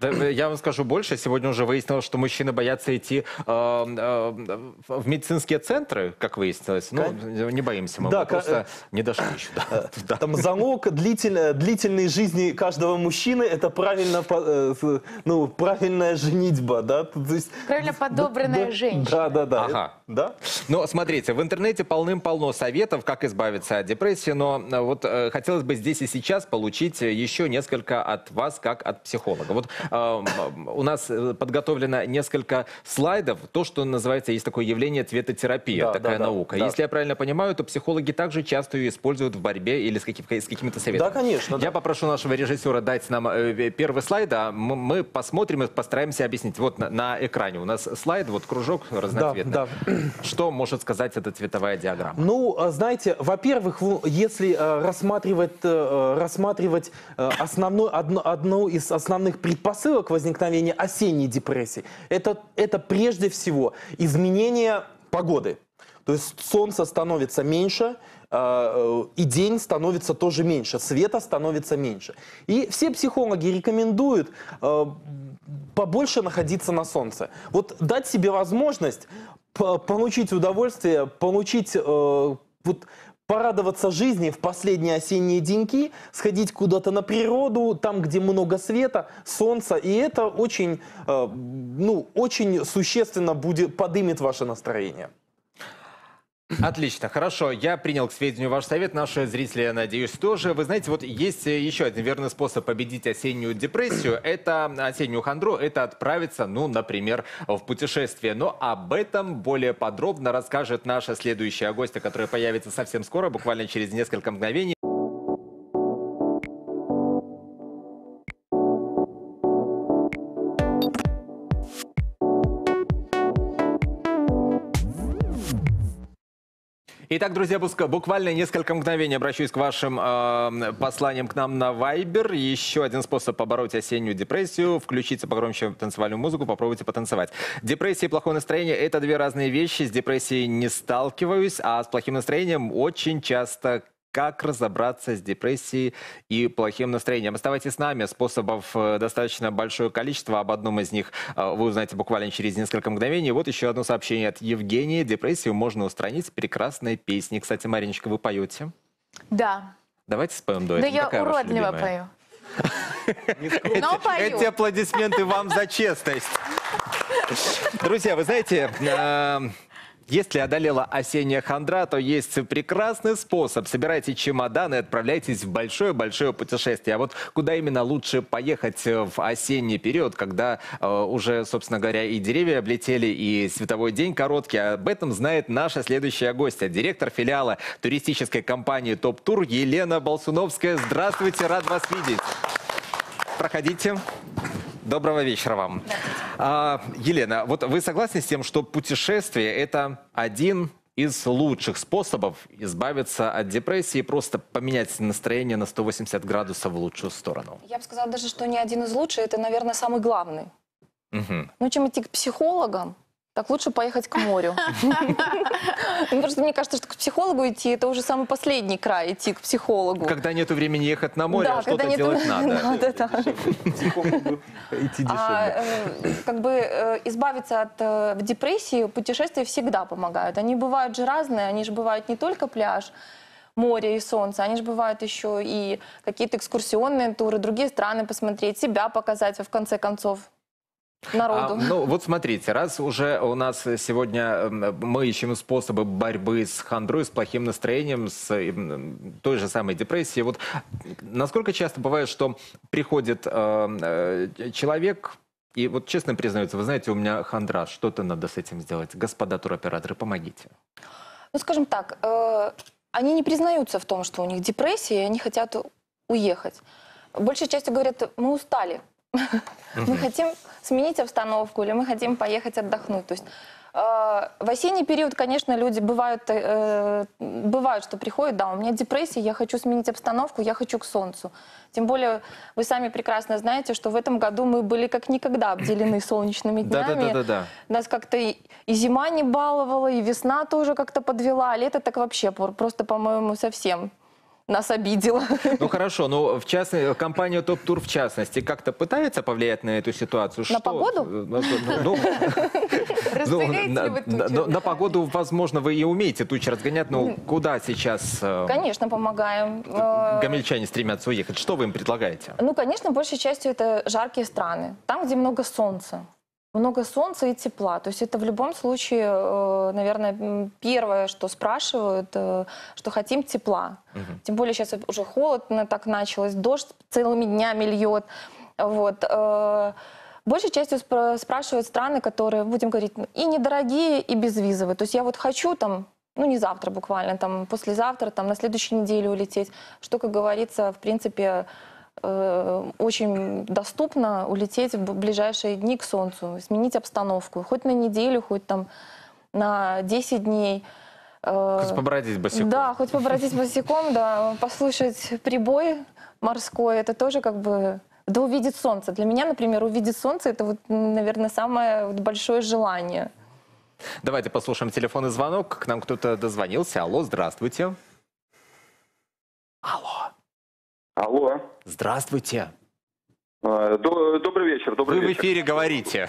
Да, я вам скажу больше. Сегодня уже выяснилось, что мужчины боятся идти э, э, в медицинские центры, как выяснилось. Ну, как? Не боимся, мы да, просто э... не дошли еще. Да. Да. Там залог длитель... длительной жизни каждого мужчины – это правильно, э, ну, правильная женитьба. Да? То есть... Правильно подобранная да, женщина. Да, да, да. Ага. Да? Но смотрите, в интернете полным-полно советов, как избавиться от депрессии, но вот э, хотелось бы здесь и сейчас получить еще несколько от вас, как от психолога. Вот У нас подготовлено несколько слайдов. То, что называется, есть такое явление цветотерапия, да, такая да, наука. Да, да. Если я правильно понимаю, то психологи также часто ее используют в борьбе или с, каким, с какими-то советами. Да, конечно. Я да. попрошу нашего режиссера дать нам первый слайд, а мы посмотрим и постараемся объяснить. Вот на, на экране у нас слайд, вот кружок разноцветный. Да, да. Что может сказать эта цветовая диаграмма? Ну, знаете, во-первых, если рассматривать, рассматривать основной, одно, одну из основных предпосылок возникновения осенней депрессии, это, это прежде всего изменение погоды. То есть солнце становится меньше, и день становится тоже меньше, света становится меньше. И все психологи рекомендуют побольше находиться на солнце. Вот дать себе возможность получить удовольствие, получить, вот, порадоваться жизни в последние осенние деньки, сходить куда-то на природу, там, где много света, солнца. И это очень, ну, очень существенно будет, поднимет ваше настроение. Отлично, хорошо. Я принял к сведению ваш совет. Наши зрители, я надеюсь, тоже. Вы знаете, вот есть еще один верный способ победить осеннюю депрессию. Это осеннюю хандру. Это отправиться, ну, например, в путешествие. Но об этом более подробно расскажет наша следующая гостья, которая появится совсем скоро, буквально через несколько мгновений. Итак, друзья, буквально несколько мгновений обращусь к вашим э, посланиям к нам на Вайбер. Еще один способ побороть осеннюю депрессию. Включите погромче танцевальную музыку, попробуйте потанцевать. Депрессия и плохое настроение – это две разные вещи. С депрессией не сталкиваюсь, а с плохим настроением очень часто... Как разобраться с депрессией и плохим настроением? Оставайтесь с нами. Способов достаточно большое количество. Об одном из них вы узнаете буквально через несколько мгновений. Вот еще одно сообщение от Евгении. Депрессию можно устранить прекрасной песней. Кстати, Мариночка, вы поете? Да. Давайте споем дуэт. Да, какая я уродливо пою. Эти аплодисменты вам за честность. Друзья, вы знаете... Если одолела осенняя хандра, то есть прекрасный способ. Собирайте чемоданы и отправляйтесь в большое-большое путешествие. А вот куда именно лучше поехать в осенний период, когда э, уже, собственно говоря, и деревья облетели, и световой день короткий. Об этом знает наша следующая гостья, директор филиала туристической компании «ТОП Тур» Елена Болсуновская. Здравствуйте, рад вас видеть. Проходите. Доброго вечера вам. А, Елена, вот вы согласны с тем, что путешествие – это один из лучших способов избавиться от депрессии, просто поменять настроение на сто восемьдесят градусов в лучшую сторону? Я бы сказала даже, что не один из лучших, это, наверное, самый главный. Угу. Ну, чем идти к психологам, так лучше поехать к морю. Потому что мне кажется, что к психологу идти, это уже самый последний край, идти к психологу. Когда нету времени ехать на море, а что-то делать надо. Психологу идти дешевле. Как бы избавиться от депрессии путешествия всегда помогают. Они бывают же разные, они же бывают не только пляж, море и солнце, они же бывают еще и какие-то экскурсионные туры, другие страны посмотреть, себя показать, в конце концов. Народу. А, ну вот смотрите, раз уже у нас сегодня мы ищем способы борьбы с хандрой, с плохим настроением, с той же самой депрессией, вот насколько часто бывает, что приходит э, человек и вот честно признается, вы знаете, у меня хандра, что-то надо с этим сделать, господа туроператоры, помогите. Ну скажем так, э, они не признаются в том, что у них депрессия, и они хотят уехать. Большей частью говорят, мы устали. Мы хотим сменить обстановку или мы хотим поехать отдохнуть. То есть э, в осенний период, конечно, люди бывают, э, бывают, что приходят, да, у меня депрессия, я хочу сменить обстановку, я хочу к солнцу. Тем более вы сами прекрасно знаете, что в этом году мы были как никогда обделены солнечными днями. Да, да, да, да, да. Нас как-то и, и зима не баловала, и весна тоже как-то подвела, а лето так вообще просто, по-моему, совсем... Нас обидела. Ну хорошо, но в частности, компания «ТОП Тур» в частности как-то пытается повлиять на эту ситуацию? На что? Погоду? Ну, ну, ну, на, на, на погоду, возможно, вы и умеете тучи разгонять, но куда сейчас? Конечно, помогаем. Гомельчане стремятся уехать. Что вы им предлагаете? Ну, конечно, большей частью это жаркие страны. Там, где много солнца. Много солнца и тепла. То есть это в любом случае, наверное, первое, что спрашивают, что хотим тепла. Угу. Тем более сейчас уже холодно так началось, дождь целыми днями льет. Вот. Большей частью спрашивают страны, которые, будем говорить, и недорогие, и безвизовые. То есть я вот хочу там, ну не завтра буквально, там послезавтра, там на следующей неделе улететь, что, как говорится, в принципе, э, очень доступно улететь в ближайшие дни к солнцу, сменить обстановку, хоть на неделю, хоть там на десять дней. Э, хоть побродить босиком. Да, хоть побродить босиком, да, послушать прибой морской, это тоже как бы... Да увидеть солнце. Для меня, например, увидеть солнце – это, вот, наверное, самое большое желание. Давайте послушаем телефонный звонок. К нам кто-то дозвонился. Алло, здравствуйте. Алло. Алло. Здравствуйте. Добрый вечер. Добрый Вы вечер. В эфире говорите.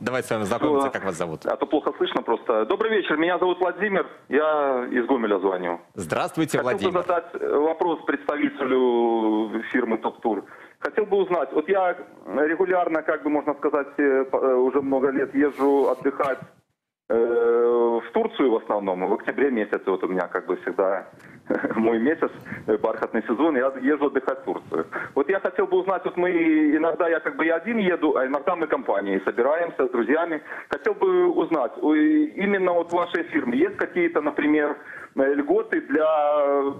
Давайте с вами знакомимся, как вас зовут. А то плохо слышно просто. Добрый вечер, меня зовут Владимир, я из Гомеля звоню. Здравствуйте, Владимир. Хотел бы задать вопрос представителю фирмы ТОП Тур. Хотел бы узнать, вот я регулярно, как бы можно сказать, уже много лет езжу отдыхать в Турцию в основном, в октябре месяце, вот у меня как бы всегда мой месяц, бархатный сезон, я езжу отдыхать в Турцию. Вот я хотел бы узнать, вот мы иногда, я как бы я один еду, а иногда мы компанией собираемся с друзьями. Хотел бы узнать, именно вот в вашей фирме есть какие-то, например, льготы для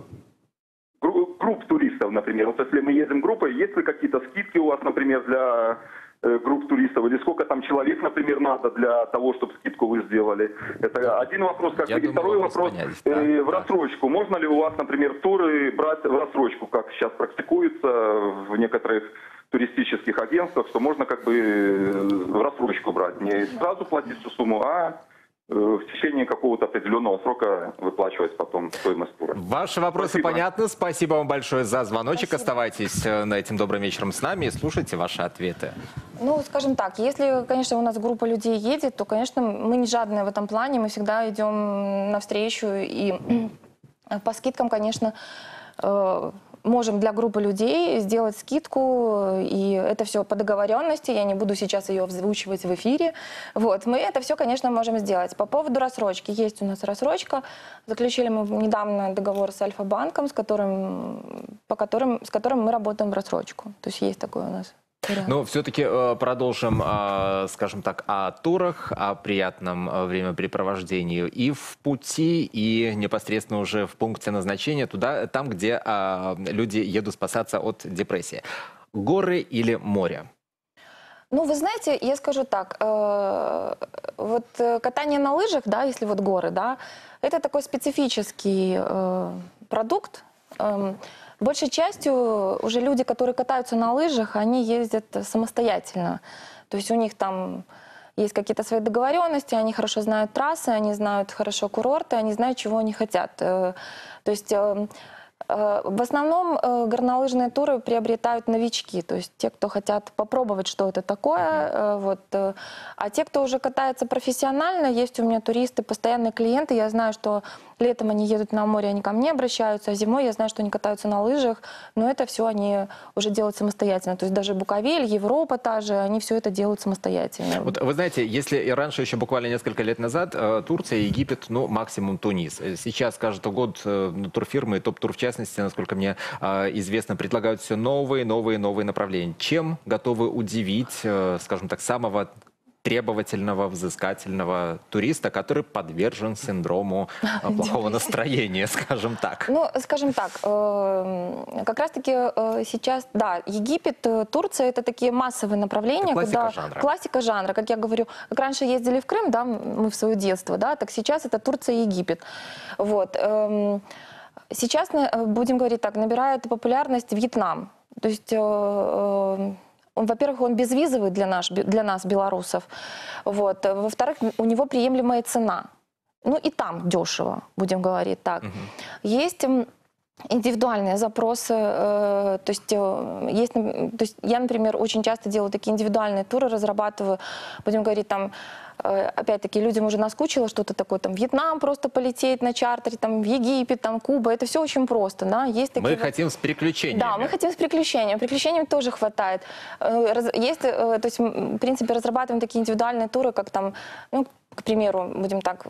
групп туристов, например? Вот если мы едем группой, есть ли какие-то скидки у вас, например, для групп туристов, или сколько там человек, например, надо для того, чтобы скидку вы сделали? Это один вопрос. Как и второй вопрос, вопрос да, э, да. в рассрочку. Можно ли у вас, например, туры брать в рассрочку, как сейчас практикуется в некоторых туристических агентствах, что можно как бы в рассрочку брать, не сразу платить всю сумму, а в течение какого-то определенного срока выплачивать потом стоимость тура. Ваши вопросы Спасибо. понятны. Спасибо вам большое за звоночек. Спасибо. Оставайтесь на этим добрым вечером с нами и слушайте ваши ответы. Ну, скажем так, если, конечно, у нас группа людей едет, то, конечно, мы не жадные в этом плане. Мы всегда идем навстречу и по скидкам, конечно, можем для группы людей сделать скидку, и это все по договоренности, я не буду сейчас ее озвучивать в эфире. Вот, мы это все, конечно, можем сделать. По поводу рассрочки. Есть у нас рассрочка. Заключили мы недавно договор с Альфа-банком, с которым, по которым, с которым мы работаем в рассрочку. То есть есть такое у нас. Но все-таки продолжим, скажем так, о турах, о приятном времяпрепровождении и в пути, и непосредственно уже в пункте назначения, туда, там, где люди едут спасаться от депрессии. Горы или море? Ну, вы знаете, я скажу так, вот катание на лыжах, да, если вот горы, да, это такой специфический продукт. Большей частью уже люди, которые катаются на лыжах, они ездят самостоятельно. То есть у них там есть какие-то свои договоренности, они хорошо знают трассы, они знают хорошо курорты, они знают, чего они хотят. То есть в основном горнолыжные туры приобретают новички, то есть те, кто хотят попробовать, что это такое. Вот. А те, кто уже катается профессионально, есть у меня туристы, постоянные клиенты, я знаю, что летом они едут на море, они ко мне обращаются, а зимой я знаю, что они катаются на лыжах, но это все они уже делают самостоятельно. То есть даже Буковель, Европа та же, они все это делают самостоятельно. Вот вы знаете, если и раньше, еще буквально несколько лет назад, Турция, Египет, ну максимум Тунис. Сейчас каждый год турфирмы, ТОП-тур в частности, насколько мне известно, предлагают все новые, новые, новые направления. Чем готовы удивить, скажем так, самого требовательного, взыскательного туриста, который подвержен синдрому плохого настроения, скажем так? Ну, скажем так, как раз-таки сейчас, да, Египет, Турция — это такие массовые направления. Классика жанра. Классика жанра, как я говорю. Как раньше ездили в Крым, да, мы в свое детство, да, так сейчас это Турция и Египет. Вот. Сейчас, будем говорить так, набирает популярность Вьетнам. То есть... Во-первых, он безвизовый для нас, для нас белорусов. Вот. Во-вторых, у него приемлемая цена. Ну и там дешево, будем говорить так. Угу. Есть индивидуальные запросы. То есть, есть, то есть я, например, очень часто делаю такие индивидуальные туры, разрабатываю, будем говорить, там, опять-таки, людям уже наскучило что-то такое, там, Вьетнам просто полететь на чартере, там, в Египет, там, Куба, это все очень просто, да, есть такие... Мы вот... хотим с приключениями. Да, мы хотим с приключениями, приключений тоже хватает. Есть, то есть, в принципе, разрабатываем такие индивидуальные туры, как там, ну, к примеру, будем так,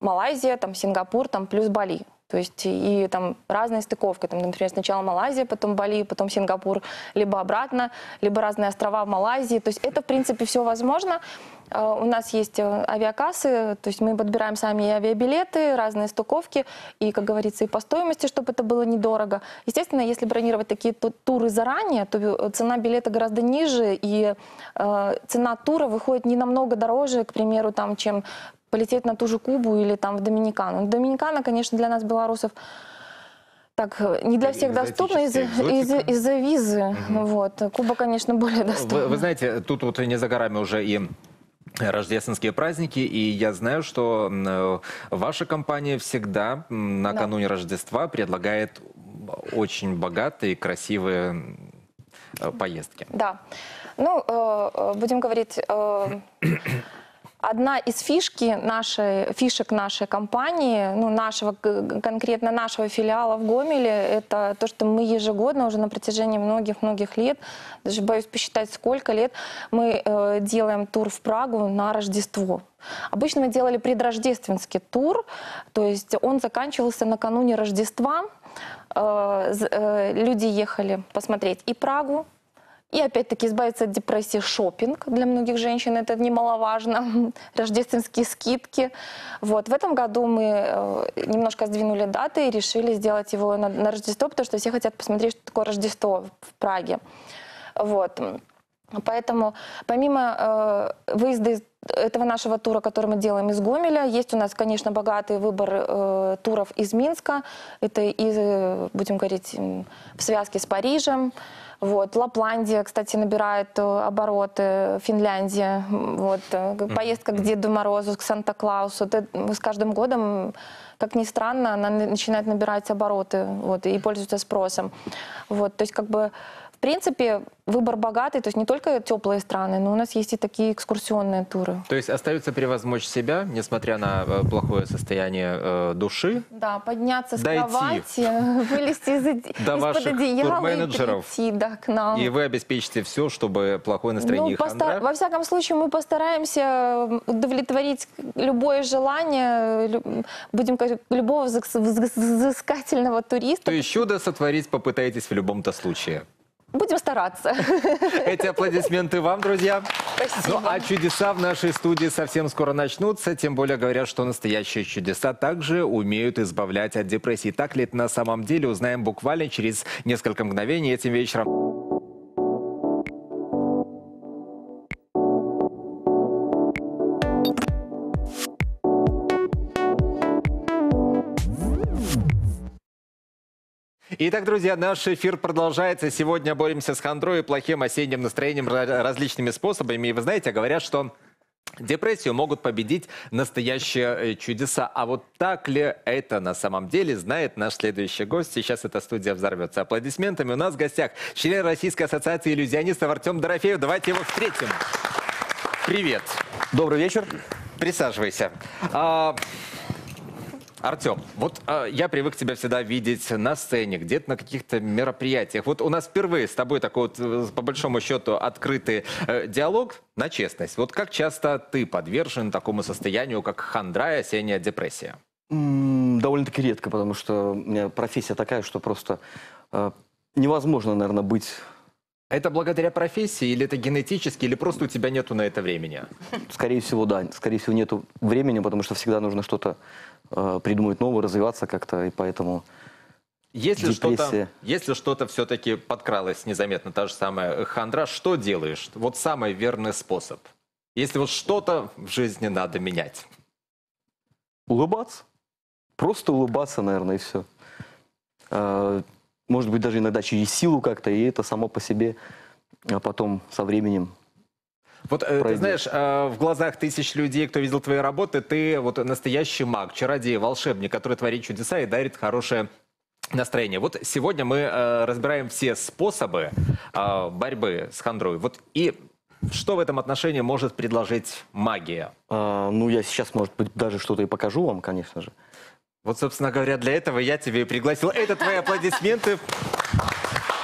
Малайзия, там, Сингапур, там, плюс Бали. То есть и там разная стыковка, там, например, сначала Малайзия, потом Бали, потом Сингапур, либо обратно, либо разные острова в Малайзии. То есть это, в принципе, все возможно. У нас есть авиакассы, то есть мы подбираем сами и авиабилеты, разные стыковки, и, как говорится, и по стоимости, чтобы это было недорого. Естественно, если бронировать такие туры заранее, то цена билета гораздо ниже, и э, цена тура выходит не намного дороже, к примеру, там, чем полететь на ту же Кубу или там в Доминикану. Доминикана, конечно, для нас, белорусов, так, не для всех доступна из-за из из визы. Угу. Вот. Куба, конечно, более доступна. Вы, вы знаете, тут вот не за горами уже и рождественские праздники, и я знаю, что ваша компания всегда накануне да. Рождества предлагает очень богатые, красивые поездки. Да. Ну, э, будем говорить... Э... Одна из фишки нашей, фишек нашей компании, ну, нашего, конкретно нашего филиала в Гомеле, это то, что мы ежегодно уже на протяжении многих-многих лет, даже боюсь посчитать, сколько лет, мы э, делаем тур в Прагу на Рождество. Обычно мы делали предрождественский тур, то есть он заканчивался накануне Рождества, э, э, люди ехали посмотреть и Прагу, и опять-таки избавиться от депрессии шопинг. Для многих женщин это немаловажно. Рождественские скидки. Вот. В этом году мы немножко сдвинули даты и решили сделать его на, на Рождество, потому что все хотят посмотреть, что такое Рождество в Праге. Вот. Поэтому помимо э, выезда из этого нашего тура, который мы делаем из Гомеля, есть у нас, конечно, богатый выбор э, туров из Минска. Это и, будем говорить, в связке с Парижем. Вот. Лапландия, кстати, набирает обороты, Финляндия, вот. Поездка к Деду Морозу, к Санта-Клаусу. С каждым годом, как ни странно, она начинает набирать обороты, вот, и пользуется спросом. Вот. То есть, как бы, в принципе, выбор богатый, то есть не только теплые страны, но у нас есть и такие экскурсионные туры. То есть остается превозмочь себя, несмотря на плохое состояние э, души. Да, подняться с кровати, вылезти из-под одеяла и прийти к нам. И вы обеспечите все, чтобы плохое настроение и хандра. Во всяком случае, мы постараемся удовлетворить любое желание, будем говорить, любого взыскательного туриста. То есть чудо сотворить попытаетесь в любом-то случае. Будем стараться. Эти аплодисменты вам, друзья. Спасибо. Ну, а чудеса в нашей студии совсем скоро начнутся. Тем более говорят, что настоящие чудеса также умеют избавлять от депрессии. Так ли это на самом деле, узнаем буквально через несколько мгновений этим вечером. Итак, друзья, наш эфир продолжается. Сегодня боремся с хандрой и плохим осенним настроением различными способами. И вы знаете, говорят, что депрессию могут победить настоящие чудеса. А вот так ли это на самом деле, знает наш следующий гость. Сейчас эта студия взорвется аплодисментами. У нас в гостях член Российской ассоциации иллюзионистов Артем Дорофеев. Давайте его встретим. Привет. Добрый вечер. Присаживайся. Артем, вот э, я привык тебя всегда видеть на сцене, где-то на каких-то мероприятиях. Вот у нас впервые с тобой такой вот, по большому счету, открытый э, диалог на честность. Вот как часто ты подвержен такому состоянию, как хандра и осенняя депрессия? Mm, довольно-таки редко, потому что у меня профессия такая, что просто э, невозможно, наверное, быть... Это благодаря профессии, или это генетически, или просто у тебя нету на это времени? Скорее всего, да. Скорее всего, нету времени, потому что всегда нужно что-то э, придумать новое, развиваться как-то, и поэтому... Если что-то, если что-то все-таки подкралось незаметно, та же самая хандра, что делаешь? Вот самый верный способ. Если вот что-то в жизни надо менять. Улыбаться. Просто улыбаться, наверное, и все. Э-э- Может быть, даже иногда через силу как-то, и это само по себе, а потом со временем. Вот пройдет. Ты знаешь, в глазах тысяч людей, кто видел твои работы, ты вот настоящий маг, чародей, волшебник, который творит чудеса и дарит хорошее настроение. Вот сегодня мы разбираем все способы борьбы с хандрой. Вот и что в этом отношении может предложить магия? А, ну, я сейчас, может быть, даже что-то и покажу вам, конечно же. Вот, собственно говоря, для этого я тебя и пригласил. Это твои аплодисменты.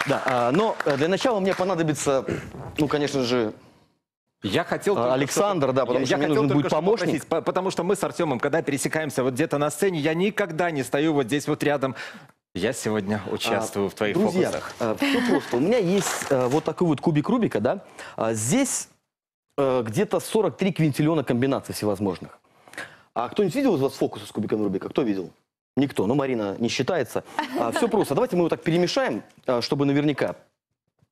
Да, но для начала мне понадобится, ну, конечно же, Я хотел Александр, да, потому я, что я мне хотел нужен будет помощник. Попросить, потому что мы с Артемом, когда пересекаемся вот где-то на сцене, я никогда не стою вот здесь вот рядом. Я сегодня участвую а, в твоих друзья, фокусах. А, все просто. У меня есть а, вот такой вот кубик Рубика, да. А, здесь а, где-то сорок три квинтиллиона комбинаций всевозможных. А кто-нибудь видел из вас фокусы с кубиком Рубика? Кто видел? Никто. Ну, Марина не считается. А, все просто. Давайте мы его так перемешаем, а, чтобы наверняка.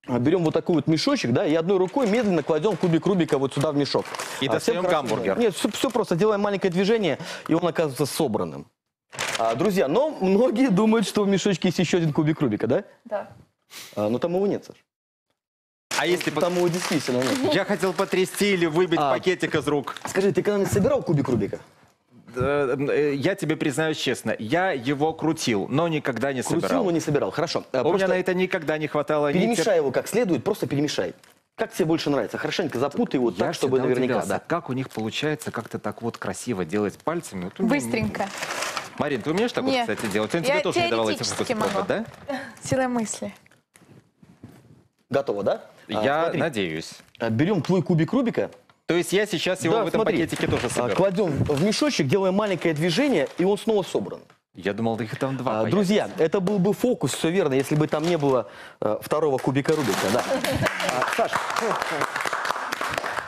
Берем вот такой вот мешочек, да, и одной рукой медленно кладем кубик Рубика вот сюда в мешок. И достаем гамбургер. Нет, все, все просто, делаем маленькое движение, и он оказывается собранным. А, друзья, но многие думают, что в мешочке есть еще один кубик Рубика, да? Да. А, но там его нет, Саш. А если там по... его действительно нет. Я хотел потрясти или выбить а, пакетик из рук. Скажи, ты когда-нибудь собирал кубик Рубика? Я тебе признаюсь честно, я его крутил, но никогда не крутил, собирал. Крутил, но не собирал, хорошо. У просто меня на это никогда не хватало. Перемешай нитер... его как следует, просто перемешай. Как тебе больше нравится? Хорошенько запутай его я так, чтобы наверняка. Да. Как у них получается как-то так вот красиво делать пальцами? Вот меня... Быстренько. Марин, ты умеешь так вот, кстати, делать? Я тебе тоже не давала эти фокусы пробовать, да? Сила мысли. Готово, да? Я а, смотри, надеюсь. Берем твой кубик Рубика. То есть я сейчас его да, в этом смотри, пакетике тоже соберу. Кладем в мешочек, делаем маленькое движение, и он снова собран. Я думал, их там два. А, друзья, это был бы фокус, все верно, если бы там не было а, второго кубика Рубика. Да. А, Саш,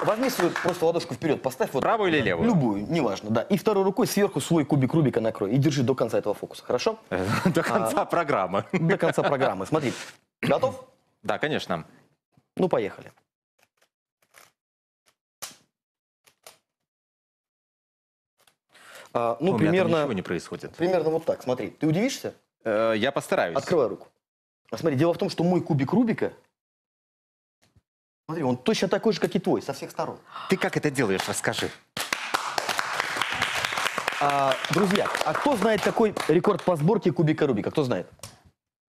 возьми свою просто ладошку вперед, поставь вот правую или левую? Любую, неважно, да. И второй рукой сверху свой кубик Рубика накрой. И держи до конца этого фокуса, хорошо? До конца программы. До конца программы. Смотри, готов? Да, конечно. Ну, поехали. А, ну, у примерно, меня ничего не происходит. Примерно вот так, смотри. Ты удивишься? Э, я постараюсь. Открывай руку. А смотри, дело в том, что мой кубик Рубика, смотри, он точно такой же, как и твой, со всех сторон. Ты как это делаешь, расскажи. А, друзья, а кто знает, какой рекорд по сборке кубика Рубика? Кто знает?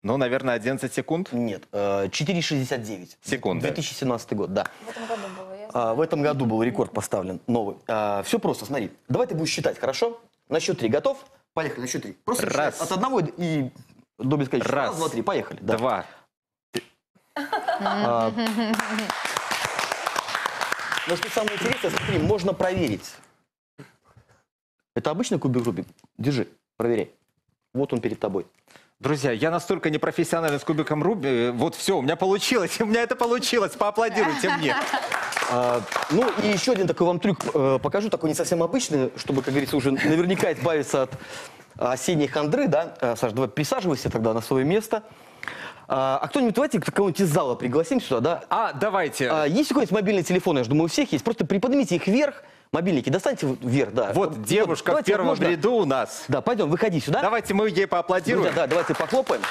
Ну, наверное, одиннадцать секунд? Нет, четыре шестьдесят девять. Секунды. две тысячи семнадцатый год, да. В этом году было. В этом году был рекорд поставлен новый. А, все просто, смотри. Давай ты будешь считать, хорошо? На счет три. Готов? Поехали, на счет три. Просто раз. От одного и до бесконечности. Раз, Раз два, три. Поехали. Да. Два. А, но что самое интересное, смотри, можно проверить. Это обычный кубик Рубик? Держи, проверяй. Вот он перед тобой. Друзья, я настолько непрофессионален с кубиком Руби. Вот все, у меня получилось. У меня это получилось. Поаплодируйте мне. А, ну и еще один такой вам трюк э, покажу, такой не совсем обычный, чтобы, как говорится, уже наверняка избавиться от осенней хандры, да? А, Саш, давай присаживайся тогда на свое место. А, а кто-нибудь, давайте кого-нибудь из зала пригласим сюда, да? А, давайте. А, есть какой-нибудь мобильный телефон, я думаю, у всех есть. Просто приподнимите их вверх, мобильники достаньте вверх, да. Вот, вот девушка вот, в первом вот, ряду да. у нас. Да, пойдем, выходи сюда. Давайте мы ей поаплодируем. Друзья, да, давайте похлопаем.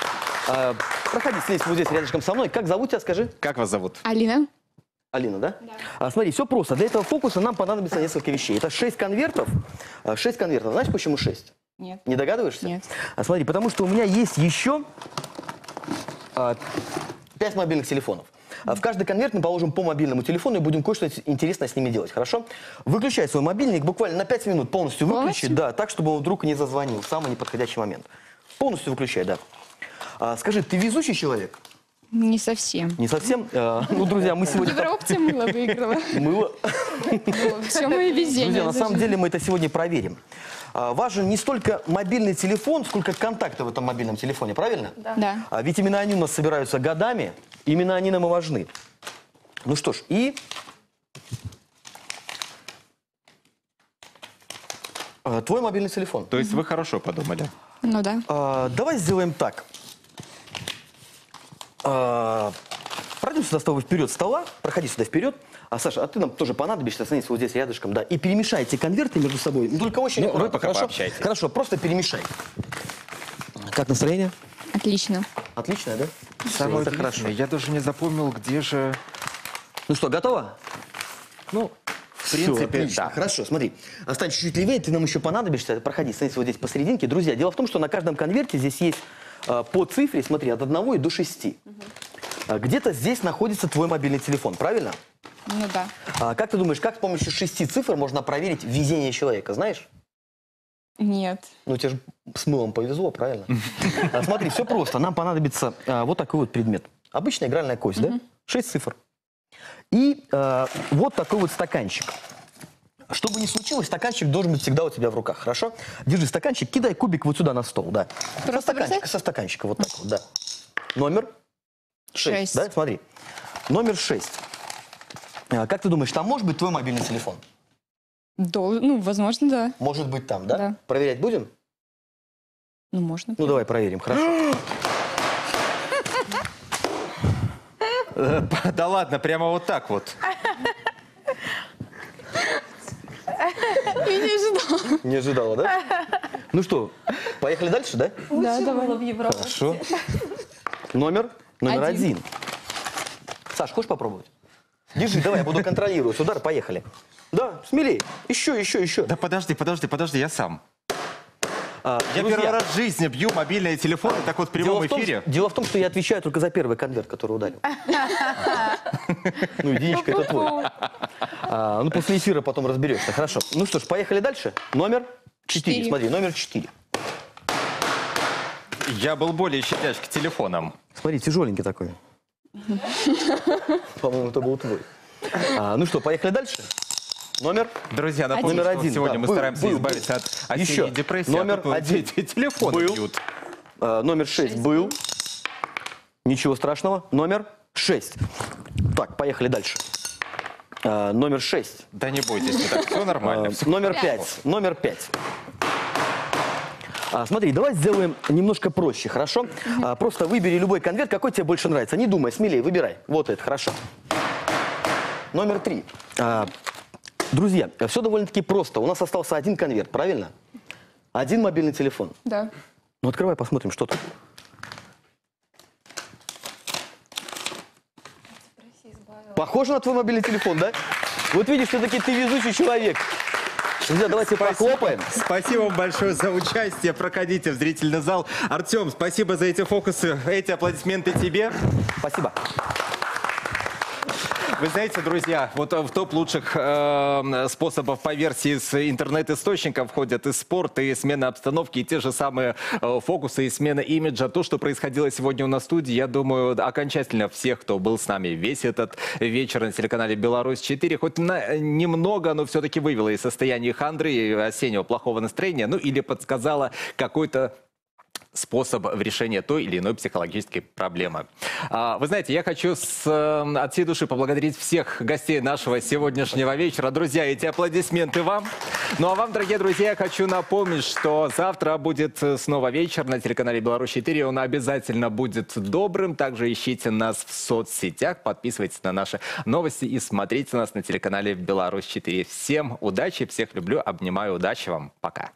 А, проходи, садись вот здесь рядышком со мной. Как зовут тебя, скажи? Как вас зовут? Алина. Алина, да? Да. А, смотри, все просто. Для этого фокуса нам понадобится несколько вещей. Это шесть конвертов. шесть конвертов. Знаешь, почему шесть? Нет. Не догадываешься? Нет. А, смотри, потому что у меня есть еще а, пять мобильных телефонов. А, в каждый конверт мы положим по мобильному телефону и будем кое-что интересное с ними делать, хорошо? Выключай свой мобильник буквально на пять минут полностью выключи, полностью? Да, так, чтобы он вдруг не зазвонил. Самый неподходящий момент. Полностью выключай, да. А, скажи, ты везучий человек? Не совсем. Не совсем? А, ну, друзья, мы сегодня... Еврооптия мыло выиграла. Мыло? Все мое везение. Друзья, на самом деле мы это сегодня проверим. А, важен не столько мобильный телефон, сколько контакты в этом мобильном телефоне, правильно? Да. Да. А, ведь именно они у нас собираются годами, именно они нам и важны. Ну что ж, и... А, твой мобильный телефон. То есть угу. вы хорошо подумали? Ну да. А, давай сделаем так. А, пройдем сюда с тобой вперед стола, проходи сюда вперед. А, Саша, а ты нам тоже понадобишься, останься вот здесь рядышком, да. И перемешай эти конверты между собой. Только очень... Ну, робко, хорошо, хорошо, просто перемешай. Как настроение? Отлично. Отлично, да? Самое отличное. Хорошо. Я даже не запомнил, где же... Ну что, готово? Ну, в принципе, все, отлично. Да. Хорошо, смотри. Останься чуть-чуть левее, ты нам еще понадобишься. Проходи, останься вот здесь посерединке. Друзья, дело в том, что на каждом конверте здесь есть... По цифре, смотри, от одного и до шести. Угу. Где-то здесь находится твой мобильный телефон, правильно? Ну да. А как ты думаешь, как с помощью шести цифр можно проверить везение человека, знаешь? Нет. Ну тебе же с мылом повезло, правильно? Смотри, все просто. Нам понадобится вот такой вот предмет. Обычная игральная кость, да? Шесть цифр. и э, вот такой вот стаканчик. Что бы ни случилось, стаканчик должен быть всегда у тебя в руках, хорошо? Держи стаканчик, кидай кубик вот сюда на стол, да. Со стаканчика, со стаканчика, вот так вот, да. Номер шесть, да, смотри. Номер шесть. Как ты думаешь, там может быть твой мобильный телефон? Дол- ну, возможно, да. Может быть там, да? Да. Проверять будем? Ну, можно. Ну, давай проверим, хорошо. Да ладно, прямо вот так вот. Я не ожидала. Не ожидала, да? Ну что, поехали дальше, да? Да, давай. В Европу. Хорошо. Номер? Номер один. один. Саш, хочешь попробовать? Держи, давай, я буду контролировать. Удар, поехали. Да, смелее. Еще, еще, еще. Да подожди, подожди, подожди, я сам. А, я друзья, первый раз в жизни бью мобильные телефоны, так вот в прямом дело эфире. В том, дело в том, что я отвечаю только за первый конверт, который ударил. Ну, единичка, это твой. Ну, после эфира потом разберешься. Хорошо. Ну что ж, поехали дальше. Номер четыре. Смотри, номер четыре. Я был более щадящ к телефонам. Смотри, тяжеленький такой. По-моему, это был твой. Ну что, поехали дальше. Номер? Друзья, напомню, номер один, сегодня да, мы был, стараемся был, избавиться был. От осенней депрессии. Номер а один. Телефон бьют. А, номер шесть, шесть был. Ничего страшного. Номер шесть. Так, поехали дальше. А, номер шесть. Да не бойтесь, не так, все нормально. А, все номер пять. Номер пять. А, смотри, давай сделаем немножко проще, хорошо? А, просто выбери любой конверт, какой тебе больше нравится. Не думай, смелее, выбирай. Вот это, хорошо. Номер три. А, Друзья, все довольно-таки просто. У нас остался один конверт, правильно? Один мобильный телефон. Да. Ну, открывай, посмотрим, что тут. Похоже на твой мобильный телефон, да? Вот видишь, все-таки ты везучий человек. Друзья, давайте спасибо. Похлопаем. Спасибо большое за участие. Проходите в зрительный зал. Артем, спасибо за эти фокусы, эти аплодисменты тебе. Спасибо. Вы знаете, друзья, вот в топ лучших э, способов по версии с интернет-источников входят и спорт, и смена обстановки, и те же самые э, фокусы, и смена имиджа. То, что происходило сегодня у нас в студии, я думаю, окончательно всех, кто был с нами весь этот вечер на телеканале Беларусь четыре, хоть на, немного, но все-таки вывело из состояния хандры и осеннего плохого настроения, ну или подсказало какой-то способ в решении той или иной психологической проблемы. Вы знаете, я хочу с, от всей души поблагодарить всех гостей нашего сегодняшнего вечера. Друзья, эти аплодисменты вам. Ну а вам, дорогие друзья, я хочу напомнить, что завтра будет снова вечер на телеканале Беларусь четыре. Он обязательно будет добрым. Также ищите нас в соцсетях, подписывайтесь на наши новости и смотрите нас на телеканале Беларусь четыре. Всем удачи, всех люблю, обнимаю, удачи вам. Пока.